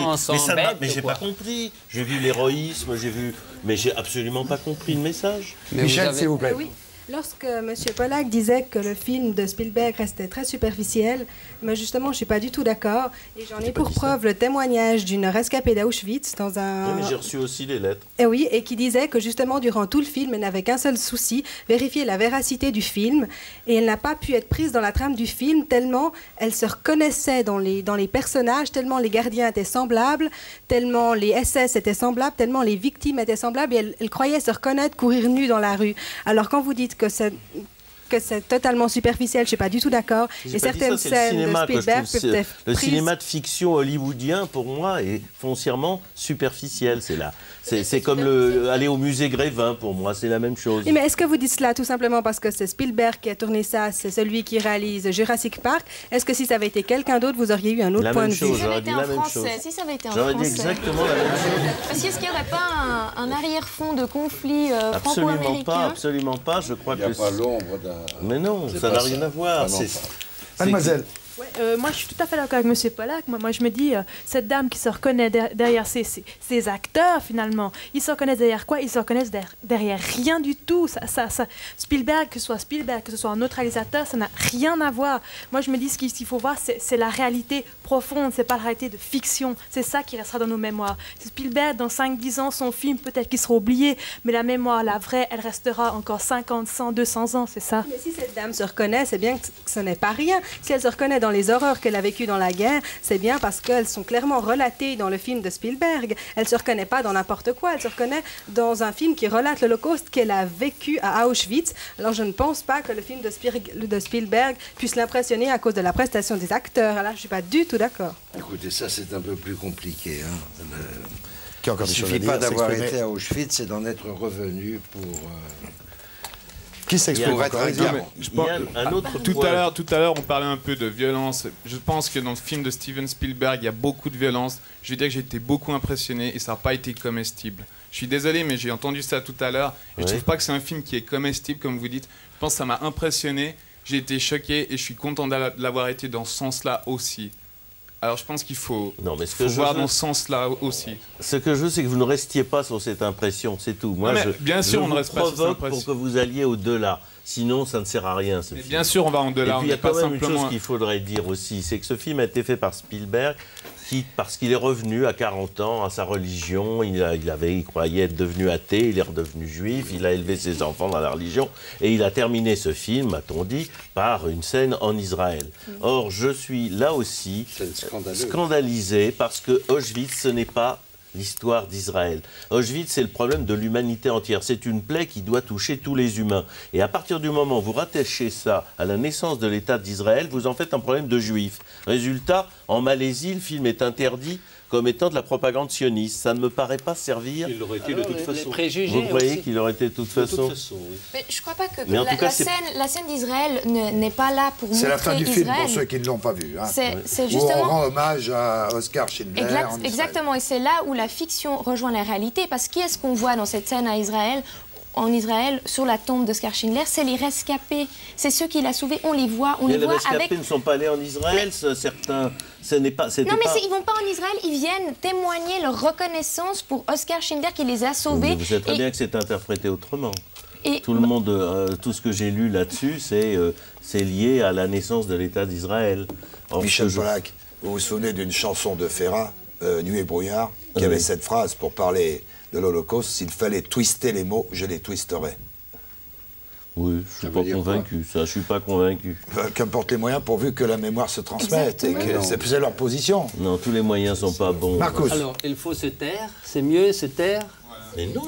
Mais j'ai pas compris. J'ai vu l'héroïsme, j'ai vu. Mais j'ai absolument pas compris le message. Mais Michel, vous avez... s'il vous plaît. Euh, oui. Lorsque M. Polac disait que le film de Spielberg restait très superficiel, mais justement, je ne suis pas du tout d'accord. Et j'en ai pour preuve le témoignage d'une rescapée d'Auschwitz dans un... Oui, mais j'ai reçu aussi les lettres. Et oui, et qui disait que justement, durant tout le film, elle n'avait qu'un seul souci, vérifier la véracité du film. Et elle n'a pas pu être prise dans la trame du film tellement elle se reconnaissait dans les, dans les personnages, tellement les gardiens étaient semblables, tellement les S S étaient semblables, tellement les victimes étaient semblables. Et elle, elle croyait se reconnaître, courir nue dans la rue. Alors quand vous dites que c'est que c'est totalement superficiel, je ne suis pas du tout d'accord. Et certaines ça, scènes de Spielberg peuvent être prises. Le cinéma de fiction hollywoodien, pour moi, est foncièrement superficiel. C'est là. C'est comme le, aller au musée Grévin, pour moi, c'est la même chose. Oui, mais est-ce que vous dites cela tout simplement parce que c'est Spielberg qui a tourné ça, c'est celui qui réalise Jurassic Park? Est-ce que si ça avait été quelqu'un d'autre, vous auriez eu un autre la point même de chose, vue? Si ça avait été un Français, si ça avait été un Français. J'aurais dit exactement la même chose. Parce qu'il n'y aurait pas un, un arrière-fond de conflit euh, franco-américain? Absolument pas, absolument pas. Je crois Il n'y a que pas l'ombre d'un... Mais non, ça n'a rien à voir. Mademoiselle. Ouais, euh, moi, je suis tout à fait d'accord avec M. Polac. Moi, moi, je me dis, euh, cette dame qui se reconnaît der derrière ses, ses, ses acteurs, finalement, ils se reconnaissent derrière quoi? Ils se reconnaissent der derrière rien du tout. Ça, ça, ça, Spielberg, que ce soit Spielberg, que ce soit un autre réalisateur, ça n'a rien à voir. Moi, je me dis, ce qu'il faut voir, c'est la réalité profonde, c'est pas la réalité de fiction. C'est ça qui restera dans nos mémoires. Spielberg, dans cinq dix ans, son film, peut-être qu'il sera oublié, mais la mémoire, la vraie, elle restera encore cinquante, cent, deux cents ans, c'est ça. Mais si cette dame se reconnaît, c'est bien que ce n'est pas rien. Si elle se reconnaît dans Dans les horreurs qu'elle a vécues dans la guerre, c'est bien parce qu'elles sont clairement relatées dans le film de Spielberg. Elle ne se reconnaît pas dans n'importe quoi, elle se reconnaît dans un film qui relate l'Holocauste qu'elle a vécu à Auschwitz. Alors je ne pense pas que le film de, Spir de Spielberg puisse l'impressionner à cause de la prestation des acteurs. Alors là, je ne suis pas du tout d'accord. Écoutez, ça c'est un peu plus compliqué. Hein. Le... Il ne suffit pas d'avoir été à Auschwitz et d'en être revenu pour... Euh... Qui s'exprime? Tout à l'heure, tout à l'heure, on parlait un peu de violence. Je pense que dans le film de Steven Spielberg, il y a beaucoup de violence. Je veux dire que j'ai été beaucoup impressionné et ça n'a pas été comestible. Je suis désolé, mais j'ai entendu ça tout à l'heure. Oui. Je ne trouve pas que c'est un film qui est comestible, comme vous dites. Je pense que ça m'a impressionné. J'ai été choqué et je suis content de l'avoir été dans ce sens-là aussi. Alors je pense qu'il faut, non, mais ce faut que voir veux, dans ce sens-là aussi. Ce que je veux, c'est que vous ne restiez pas sur cette impression, c'est tout. Moi, non, je, bien sûr, je on vous ne reste provoque pas sur cette impression. Pour que vous alliez au-delà. Sinon, ça ne sert à rien, ce mais film. Bien sûr, on va au-delà. Et puis, il y a quand même simplement... une chose qu'il faudrait dire aussi, c'est que ce film a été fait par Spielberg, qui, parce qu'il est revenu à quarante ans à sa religion, il, a, il, avait, il croyait être devenu athée, il est redevenu juif, il a élevé ses enfants dans la religion, et il a terminé ce film, a-t-on dit, par une scène en Israël. Or, je suis là aussi scandalisé parce que Auschwitz, ce n'est pas l'histoire d'Israël. Auschwitz, c'est le problème de l'humanité entière. C'est une plaie qui doit toucher tous les humains. Et à partir du moment où vous rattachez ça à la naissance de l'État d'Israël, vous en faites un problème de juifs. Résultat, en Malaisie, le film est interdit comme étant de la propagande sioniste. Ça ne me paraît pas servir. Il l'aurait été de toute façon. Vous croyez qu'il aurait été de toute façon ? Mais je ne crois pas que la, la scène, scène d'Israël n'est pas là pour montrer Israël. C'est la fin du film pour ceux qui ne l'ont pas vu. Hein. C'est justement... Où on rend hommage à Oscar Schindler. Exact, exactement. Et c'est là où la fiction rejoint la réalité. Parce qu'est ce qu'on voit dans cette scène à Israël ? En Israël, sur la tombe d'Oscar Schindler, c'est les rescapés, c'est ceux qui l'a sauvé, on les voit, on mais les, les voit avec... les rescapés ne sont pas allés en Israël, mais... certains... Ce n'est pas... Non, mais pas... ils ne vont pas en Israël, ils viennent témoigner leur reconnaissance pour Oscar Schindler qui les a sauvés. Vous savez très et... bien que c'est interprété autrement. Et... Tout le monde, euh, tout ce que j'ai lu là-dessus, c'est euh, lié à la naissance de l'État d'Israël. Michel Polac, je... vous vous souvenez d'une chanson de Ferrat, euh, Nuit et Brouillard, qui oui. avait cette phrase pour parler... de l'Holocauste, s'il fallait twister les mots, je les twisterais. Oui, je ne suis pas convaincu, ça, je ne suis pas convaincu. Ben, qu'importe les moyens, pourvu que la mémoire se transmette, c'est leur position. Non, tous les moyens ne sont pas bons. Markus. Alors, il faut se taire, c'est mieux se taire.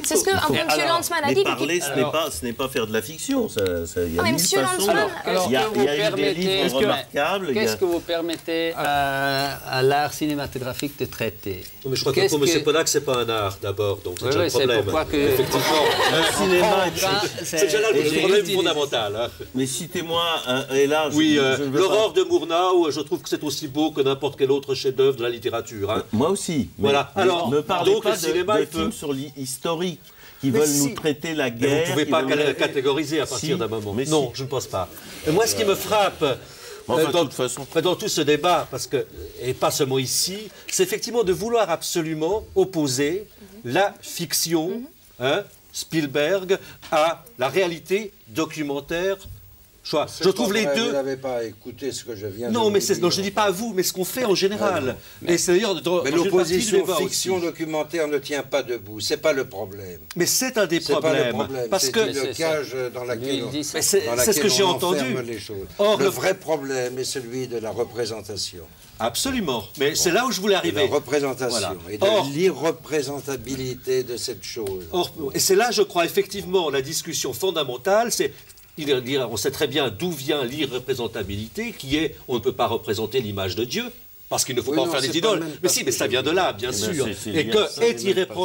C'est ce que M. Lanzmann a dit. Parler, ce n'est pas, ce n'est pas faire de la fiction. Ça, ça, y a mais M. Lanzmann, il y a, il y a eu des livres remarquables. Qu'est-ce que vous permettez à, à l'art cinématographique de traiter? Mais je crois que pour M. Polac, ce n'est pas un art d'abord, donc c'est déjà le problème. Effectivement, le cinéma, c'est déjà là le problème fondamental. Mais citez-moi, et là, oui, l'Aurore de Murnau, je trouve que c'est aussi beau que n'importe quel autre chef-d'œuvre de la littérature. Moi aussi. Voilà. Alors, ne parlez pas de films sur l'histoire. Historiques, qui mais veulent si. nous traiter la guerre... Vous ne pouvez pas nous... catégoriser à partir si. d'un moment. Mais non, si. je ne pense pas. Et moi, ce qui me frappe enfin, euh, dans, toute façon. dans tout ce débat, parce que, et pas seulement ici, c'est effectivement de vouloir absolument opposer mm-hmm. la fiction, mm-hmm. hein, Spielberg, à la réalité documentaire. Choix. Je trouve les deux. Vous n'avez pas écouté ce que je viens de dire. Non, mais non, je ne dis pas à vous, mais ce qu'on fait en général. Mais l'opposition fiction-documentaire ne tient pas debout. Ce n'est pas le problème. Mais c'est un des problèmes. C'est le cage dans laquelle on enferme les choses. Le vrai problème est celui de la représentation. Absolument. Mais c'est là où je voulais arriver. La représentation et de l'irreprésentabilité de cette chose. Et c'est là, je crois, effectivement, la discussion fondamentale, c'est... On sait très bien d'où vient l'irreprésentabilité, qui est on ne peut pas représenter l'image de Dieu, parce qu'il ne faut oui, pas en faire des idoles. Mais si, mais ça vient de là, bien sûr. Ben c est, c est et que ça, est, irrépré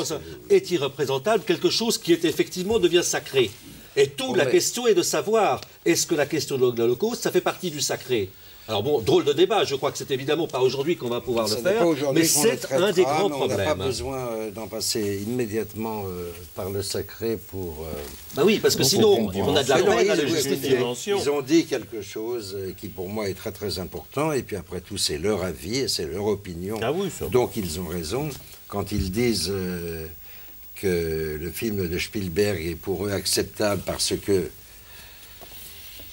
est irreprésentable quelque chose qui est effectivement devient sacré. Et toute oh, la mais... question est de savoir, est-ce que la question de l'Holocauste, ça fait partie du sacré? Alors bon, drôle de débat, je crois que c'est évidemment pas aujourd'hui qu'on va pouvoir ça le faire, mais c'est un des grands problèmes. On n'a pas besoin d'en passer immédiatement euh, par le sacré pour... Euh, bah oui, parce que sinon, on a de la peine à le justifier. Ils ont dit quelque chose qui pour moi est très très important, et puis après tout c'est leur avis et c'est leur opinion. Ah oui, donc ils ont raison quand ils disent euh, que le film de Spielberg est pour eux acceptable parce que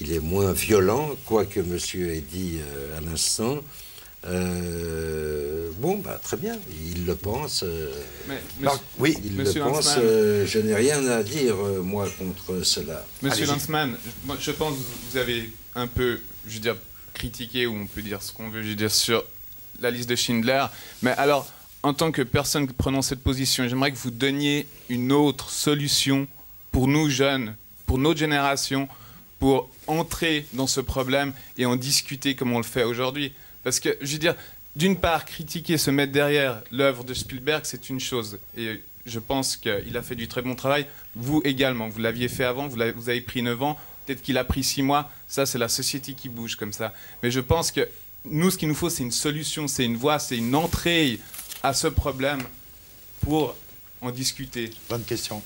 il est moins violent, quoique monsieur ait dit euh, à l'instant. Euh, bon, bah, très bien, il le pense. Euh, mais, monsieur, oui, il le pense. Euh, je n'ai rien à dire, euh, moi, contre cela. Monsieur Lanzmann, je pense que vous avez un peu, je veux dire, critiqué, ou on peut dire ce qu'on veut, je veux dire, sur la liste de Schindler. Mais alors, en tant que personne prenant cette position, j'aimerais que vous donniez une autre solution pour nous jeunes, pour notre génération, pour entrer dans ce problème et en discuter comme on le fait aujourd'hui. Parce que, je veux dire, d'une part, critiquer, se mettre derrière l'œuvre de Spielberg, c'est une chose. Et je pense qu'il a fait du très bon travail. Vous également, vous l'aviez fait avant, vous avez, vous avez pris neuf ans, peut-être qu'il a pris six mois. Ça, c'est la société qui bouge comme ça. Mais je pense que nous, ce qu'il nous faut, c'est une solution, c'est une voie, c'est une entrée à ce problème pour en discuter. Bonne question.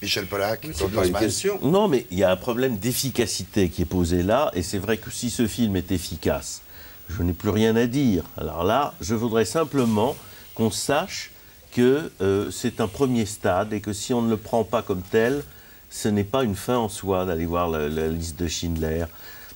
Michel Polac, oui, c'est pas une question. Non, mais il y a un problème d'efficacité qui est posé là, et c'est vrai que si ce film est efficace, je n'ai plus rien à dire. Alors là, je voudrais simplement qu'on sache que euh, c'est un premier stade, et que si on ne le prend pas comme tel, ce n'est pas une fin en soi d'aller voir la, la liste de Schindler.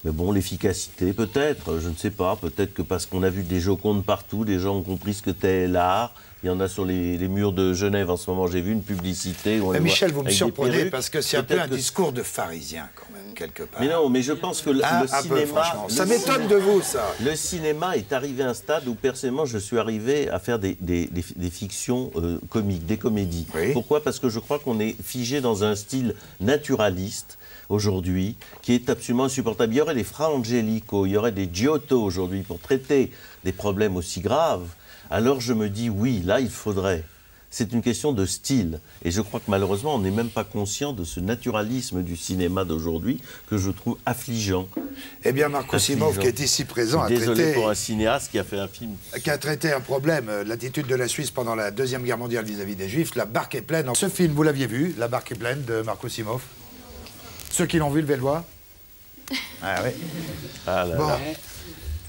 Mais bon, l'efficacité, peut-être, je ne sais pas, peut-être que parce qu'on a vu des Jocondes partout, les gens ont compris ce que t'es l'art. Il y en a sur les, les murs de Genève en ce moment, j'ai vu une publicité. Où on Michel, voit, vous me surprenez parce que c'est un peu un que... discours de pharisien quand même, quelque part. Mais non, mais je pense que le, ah, le cinéma... Peu, ça m'étonne de vous, ça. Le cinéma est arrivé à un stade où, personnellement, je suis arrivé à faire des, des, des, des fictions euh, comiques, des comédies. Oui. Pourquoi? Parce que je crois qu'on est figé dans un style naturaliste aujourd'hui, qui est absolument insupportable. Il y aurait des Fra Angelico, il y aurait des Giotto aujourd'hui pour traiter des problèmes aussi graves. Alors je me dis, oui, là, il faudrait. C'est une question de style. Et je crois que malheureusement, on n'est même pas conscient de ce naturalisme du cinéma d'aujourd'hui que je trouve affligeant. Eh bien, Markus Imhoof, qui est ici présent, a traité... Désolé pour un cinéaste qui a fait un film. Qui a traité un problème, l'attitude de la Suisse pendant la Deuxième Guerre mondiale vis-à-vis des Juifs, La barque est pleine. Ce film, vous l'aviez vu, La barque est pleine, de Markus Imhoof. Ceux qui l'ont vu, levez le doigt. Ah oui. Ah là bon. Là.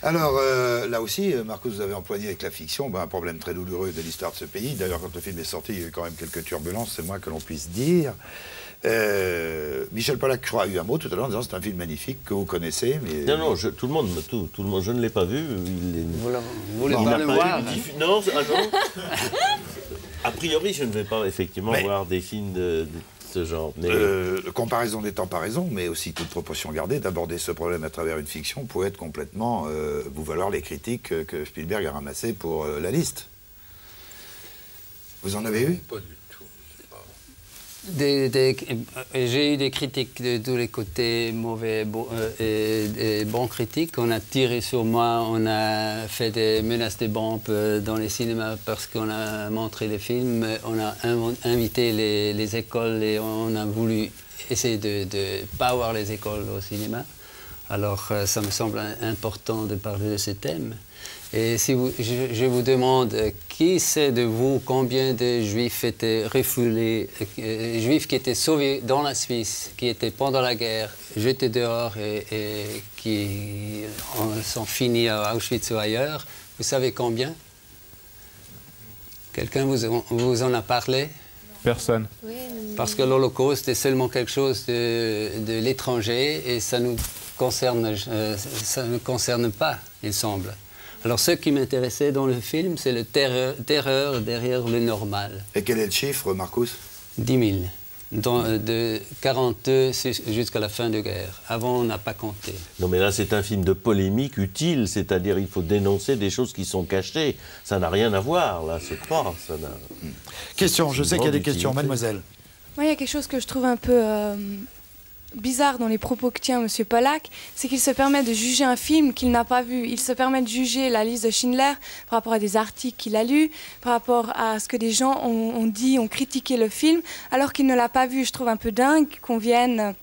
Alors, euh, là aussi, Markus, vous avez employé avec la fiction ben, un problème très douloureux de l'histoire de ce pays. D'ailleurs, quand le film est sorti, il y a eu quand même quelques turbulences, c'est moins que l'on puisse dire. Euh, Michel Polac a eu un mot tout à l'heure en disant c'est un film magnifique que vous connaissez. Mais... Non, non, je, tout, le monde, tout, tout le monde, je ne l'ai pas vu. Il est... Vous ne voulez pas le voir eu, non, ah, non. A priori, je ne vais pas effectivement mais... voir des films de... de... ce genre. Mais... Euh, comparaison n'étant pas raison, mais aussi toute proportion gardée, d'aborder ce problème à travers une fiction pouvait être complètement euh, vous valoir les critiques que Spielberg a ramassées pour euh, La liste. Vous en avez eu? Pas du tout. Des, des, j'ai eu des critiques de tous les côtés, mauvais bon, euh, et, et bons critiques. On a tiré sur moi, on a fait des menaces de bombes dans les cinémas parce qu'on a montré les films, on a invité les, les écoles et on a voulu essayer de ne pas avoir les écoles au cinéma. Alors ça me semble important de parler de ce thème. Et si vous, je, je vous demande, qui sait de vous combien de Juifs étaient refoulés, euh, Juifs qui étaient sauvés dans la Suisse, qui étaient pendant la guerre, jetés dehors et, et qui en sont finis à Auschwitz ou ailleurs? Vous savez combien? Quelqu'un vous, vous en a parlé? Personne. Parce que l'Holocauste est seulement quelque chose de, de l'étranger et ça nous concerne, euh, ça ne concerne pas, il semble. Alors, ce qui m'intéressait dans le film, c'est le terreur, terreur derrière le normal. Et quel est le chiffre, Markus? dix mille. Dans, de quarante-deux jusqu'à la fin de guerre. Avant, on n'a pas compté. Non, mais là, c'est un film de polémique utile, c'est-à-dire il faut dénoncer des choses qui sont cachées. Ça n'a rien à voir, là, c'est pas. Ça question, je sais qu'il y a des utilité. Questions, mademoiselle. Moi, il y a quelque chose que je trouve un peu... Euh... bizarre dans les propos que tient M. Polac, c'est qu'il se permet de juger un film qu'il n'a pas vu. Il se permet de juger la liste de Schindler par rapport à des articles qu'il a lus, par rapport à ce que des gens ont, ont dit, ont critiqué le film, alors qu'il ne l'a pas vu. Je trouve un peu dingue qu'on vienne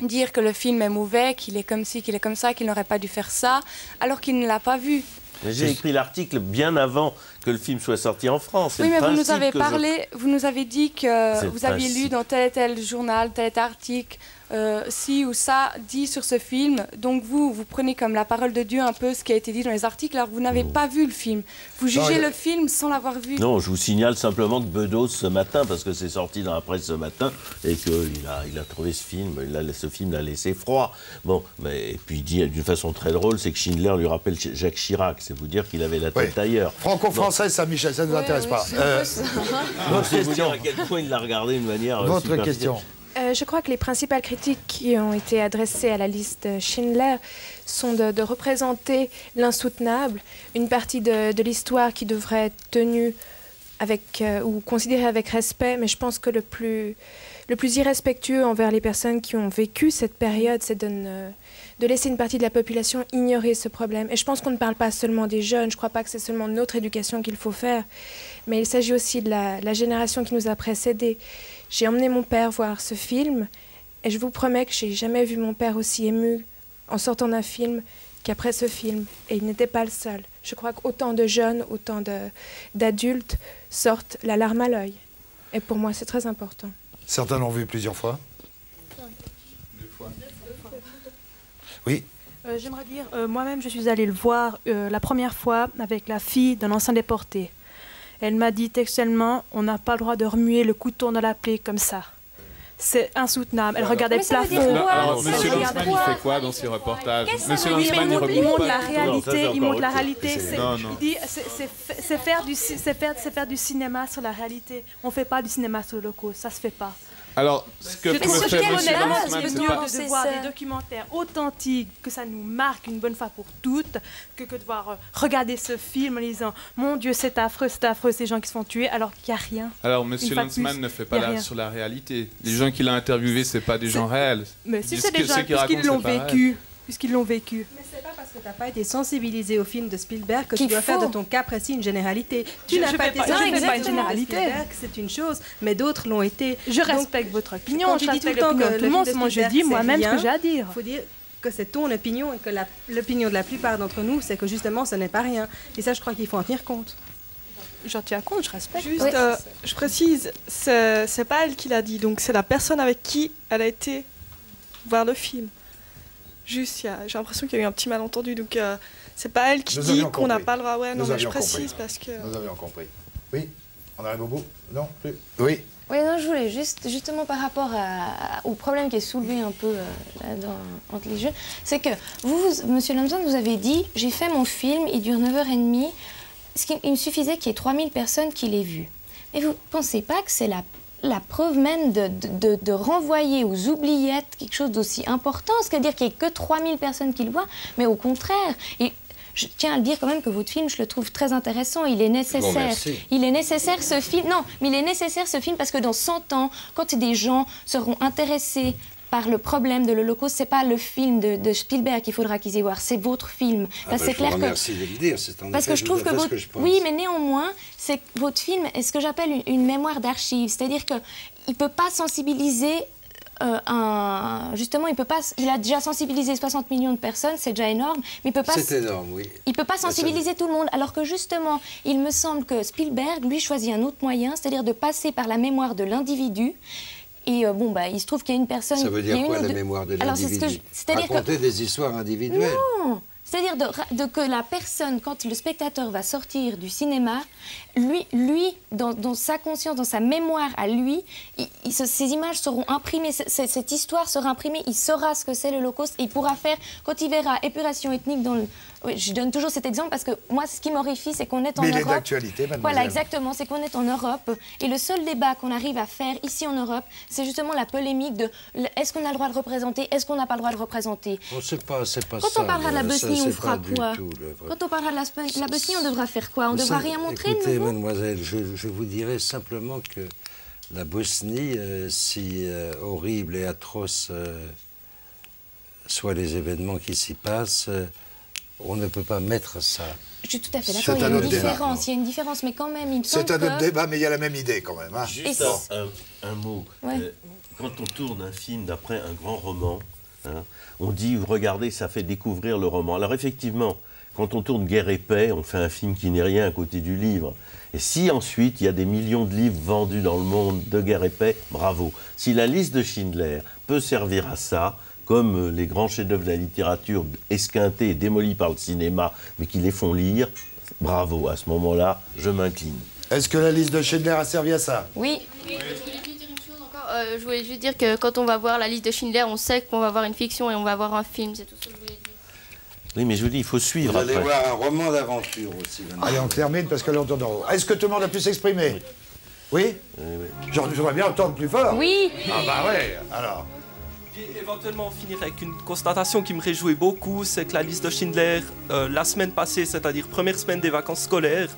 dire que le film est mauvais, qu'il est comme ci, qu'il est comme ça, qu'il n'aurait pas dû faire ça, alors qu'il ne l'a pas vu. J'ai écrit l'article bien avant que le film soit sorti en France. Oui, mais vous nous avez parlé, je... vous nous avez dit que vous aviez principe. Lu dans tel et tel journal, tel et tel article, euh, si ou ça dit sur ce film. Donc vous, vous prenez comme la parole de Dieu un peu ce qui a été dit dans les articles, alors vous n'avez mmh. pas vu le film. Vous jugez non, le je... film sans l'avoir vu. Non, je vous signale simplement que Bedos ce matin, parce que c'est sorti dans la presse ce matin, et qu'il a, il a trouvé ce film, il a, ce film l'a laissé froid. Bon, mais, et puis il dit d'une façon très drôle, c'est que Schindler lui rappelle Jacques Chirac, c'est vous dire qu'il avait la tête oui. ailleurs. Franco-France. Ça, Michel, ça ne nous oui, intéresse oui, pas. Euh, votre question. À quel point il l'a regardé d'une manière. Votre question. Euh, je crois que les principales critiques qui ont été adressées à la liste Schindler sont de, de représenter l'insoutenable, une partie de, de l'histoire qui devrait être tenue avec euh, ou considérée avec respect. Mais je pense que le plus le plus irrespectueux envers les personnes qui ont vécu cette période, c'est de ne de laisser une partie de la population ignorer ce problème. Et je pense qu'on ne parle pas seulement des jeunes, je ne crois pas que c'est seulement notre éducation qu'il faut faire, mais il s'agit aussi de la, la génération qui nous a précédés. J'ai emmené mon père voir ce film, et je vous promets que je n'ai jamais vu mon père aussi ému en sortant d'un film qu'après ce film, et il n'était pas le seul. Je crois qu'autant de jeunes, autant d'adultes sortent la larme à l'œil. Et pour moi, c'est très important. Certains l'ont vu plusieurs fois. Deux fois. Oui. Euh, J'aimerais dire, euh, moi-même, je suis allée le voir euh, la première fois avec la fille d'un ancien déporté. Elle m'a dit textuellement, on n'a pas le droit de remuer le couteau dans la plaie comme ça. c'est insoutenable. Elle regardait le plafond. Monsieur Lanzmann, il fait quoi dans ses reportages? Monsieur Lanzmann, il montre la réalité. Il montre la réalité. Il dit, c'est faire du, c'est faire, c'est faire du cinéma sur la réalité. On ne fait pas du cinéma sur l'Holocauste. Ça se fait pas. Alors, ce que peut faire M. Lanzmann, c'est pas... de voir des documentaires authentiques, que ça nous marque une bonne fois pour toutes, que, que de voir, euh, regarder ce film en disant « Mon Dieu, c'est affreux, c'est affreux, ces gens qui se font tuer », alors qu'il n'y a rien. Alors, M. Lanzmann ne fait pas la, sur la réalité. Les gens qu'il a interviewés, ce n'est pas des gens réels. Mais si c'est des gens, puisqu'ils l'ont vécu. Puisqu'ils l'ont vécu. Mais ce n'est pas parce que tu n'as pas été sensibilisé au film de Spielberg que tu dois faire de ton cas précis une généralité. Tu n'as pas été sensibilisé à une généralité. Spielberg, c'est une chose, mais d'autres l'ont été. Je respecte votre opinion. Je dis tout le temps que tout le monde, je dis moi-même ce que j'ai à dire. Il faut dire que c'est ton opinion et que l'opinion de la plupart d'entre nous, c'est que justement, ce n'est pas rien. Et ça, je crois qu'il faut en tenir compte. J'en tiens compte, je respecte. Juste, oui. euh, je précise, c'est pas elle qui l'a dit, donc c'est la personne avec qui elle a été voir le film. Juste, j'ai l'impression qu'il y a eu un petit malentendu, donc euh, c'est pas elle qui nous dit qu'on n'a pas le droit. Ouais, non, mais je précise compris. Parce que. Nous avions compris. Oui, on arrive au bout. Non, plus. Oui. Oui, non, je voulais juste, justement par rapport à, au problème qui est soulevé un peu euh, là, dans, entre les jeux, c'est que vous, vous Monsieur Lanzmann, vous avez dit j'ai fait mon film, il dure neuf heures trente, ce qui, il me suffisait qu'il y ait trois mille personnes qui l'aient vu. Mais vous pensez pas que c'est la la preuve même de, de, de, de renvoyer aux oubliettes quelque chose d'aussi important, c'est-à-dire qu'il n'y a que trois mille personnes qui le voient, mais au contraire, et je tiens à le dire quand même que votre film, je le trouve très intéressant, il est nécessaire. Bon, il est nécessaire ce film, non, mais il est nécessaire ce film parce que dans cent ans, quand des gens seront intéressés par le problème de l'Holocauste, c'est pas le film de, de Spielberg qu'il faudra qu'ils aient voir, c'est votre film. Ah parce bah, c'est clair que de le dire, en parce que je trouve que votre que oui, mais néanmoins, c'est votre film est ce que j'appelle une, une mémoire d'archives, c'est-à-dire que il peut pas sensibiliser euh, un justement, il peut pas, il a déjà sensibilisé soixante millions de personnes, c'est déjà énorme, mais il peut pas C'est énorme, oui. Il peut pas sensibiliser tout le monde, alors que justement, il me semble que Spielberg lui choisit un autre moyen, c'est-à-dire de passer par la mémoire de l'individu. Et euh, bon, bah, il se trouve qu'il y a une personne... Ça veut dire quoi, la de... mémoire de l'individu? Raconter que... des histoires individuelles. Non, c'est-à-dire de, de que la personne, quand le spectateur va sortir du cinéma, lui, lui dans, dans sa conscience, dans sa mémoire à lui, il, il, ces images seront imprimées, cette histoire sera imprimée, il saura ce que c'est l'Holocauste, et il pourra faire, quand il verra épuration ethnique dans le... Oui, je donne toujours cet exemple parce que moi, ce qui m'horrifie, c'est qu'on est en Europe. Mais il est d'actualité, mademoiselle. Voilà, exactement, c'est qu'on est en Europe. Et le seul débat qu'on arrive à faire ici en Europe, c'est justement la polémique de est-ce qu'on a le droit de représenter, est-ce qu'on n'a pas le droit de représenter. Oh, c'est pas, c'est pas ça. Quand on parlera de la Bosnie, on fera quoi? Quand on parlera de la Bosnie, on devra faire quoi? On ne devra rien montrer? Écoutez, mademoiselle, je, je vous dirais simplement que la Bosnie, euh, si euh, horrible et atroce euh, soient les événements qui s'y passent, euh, on ne peut pas mettre ça. Je suis tout à fait d'accord, il y a une différence, il y a une différence, mais quand même, il me semble que... C'est un autre débat, mais il y a la même idée quand même. Hein. Juste un, un mot. Ouais. Euh, quand on tourne un film d'après un grand roman, hein, on dit, regardez, ça fait découvrir le roman. Alors effectivement, quand on tourne Guerre et Paix, on fait un film qui n'est rien à côté du livre. Et si ensuite, il y a des millions de livres vendus dans le monde de Guerre et Paix, bravo. Si la liste de Schindler peut servir à ça, comme les grands chefs-d'œuvre de la littérature esquintés et démolis par le cinéma, mais qui les font lire, bravo, à ce moment-là, je m'incline. Est-ce que la liste de Schindler a servi à ça? Oui. Oui. Euh, je voulais juste dire que quand on va voir la liste de Schindler, on sait qu'on va voir une fiction et on va voir un film, c'est tout ce que je voulais dire. Oui, mais je vous dis, il faut suivre vous après. Allez voir un roman d'aventure aussi. Maintenant. Allez, on termine parce que l'on tourne en haut. Est-ce que tout le monde a pu s'exprimer? Oui. Oui, oui. J'aimerais bien entendre plus fort. Oui. Ah bah ouais, alors... Éventuellement finir avec une constatation qui me réjouit beaucoup, c'est que la liste de Schindler, euh, la semaine passée, c'est-à-dire première semaine des vacances scolaires,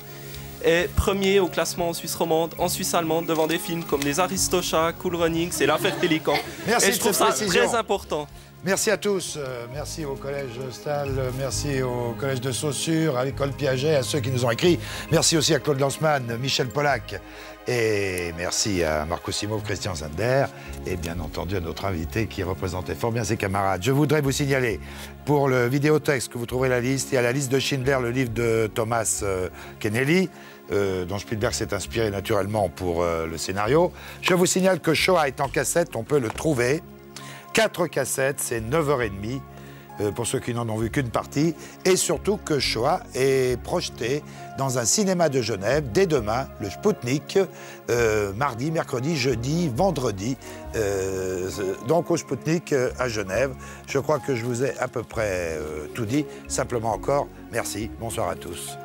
est premier au classement en Suisse romande, en Suisse allemande, devant des films comme Les Aristochats, Cool Runnings et L'Affaire Pélican. Merci. Et je trouve ça précision. Très important. Merci à tous, euh, merci au Collège Stahl, merci au Collège de Saussure, à l'école Piaget, à ceux qui nous ont écrit. Merci aussi à Claude Lanzmann, Michel Polac, et merci à Markus Imhoof, Christian Zeender, et bien entendu à notre invité qui représentait fort bien ses camarades. Je voudrais vous signaler, pour le vidéotexte, que vous trouverez la liste, et à la liste de Schindler, le livre de Thomas euh, Kennelly, Euh, dont Spielberg s'est inspiré naturellement pour euh, le scénario. Je vous signale que Shoah est en cassette, on peut le trouver. Quatre cassettes, c'est neuf heures trente. euh, pour ceux qui n'en ont vu qu'une partie, et surtout que Shoah est projeté dans un cinéma de Genève dès demain, le Spoutnik, euh, mardi, mercredi, jeudi, vendredi, euh, donc au Spoutnik euh, à Genève. Je crois que je vous ai à peu près euh, tout dit, simplement encore, merci, bonsoir à tous.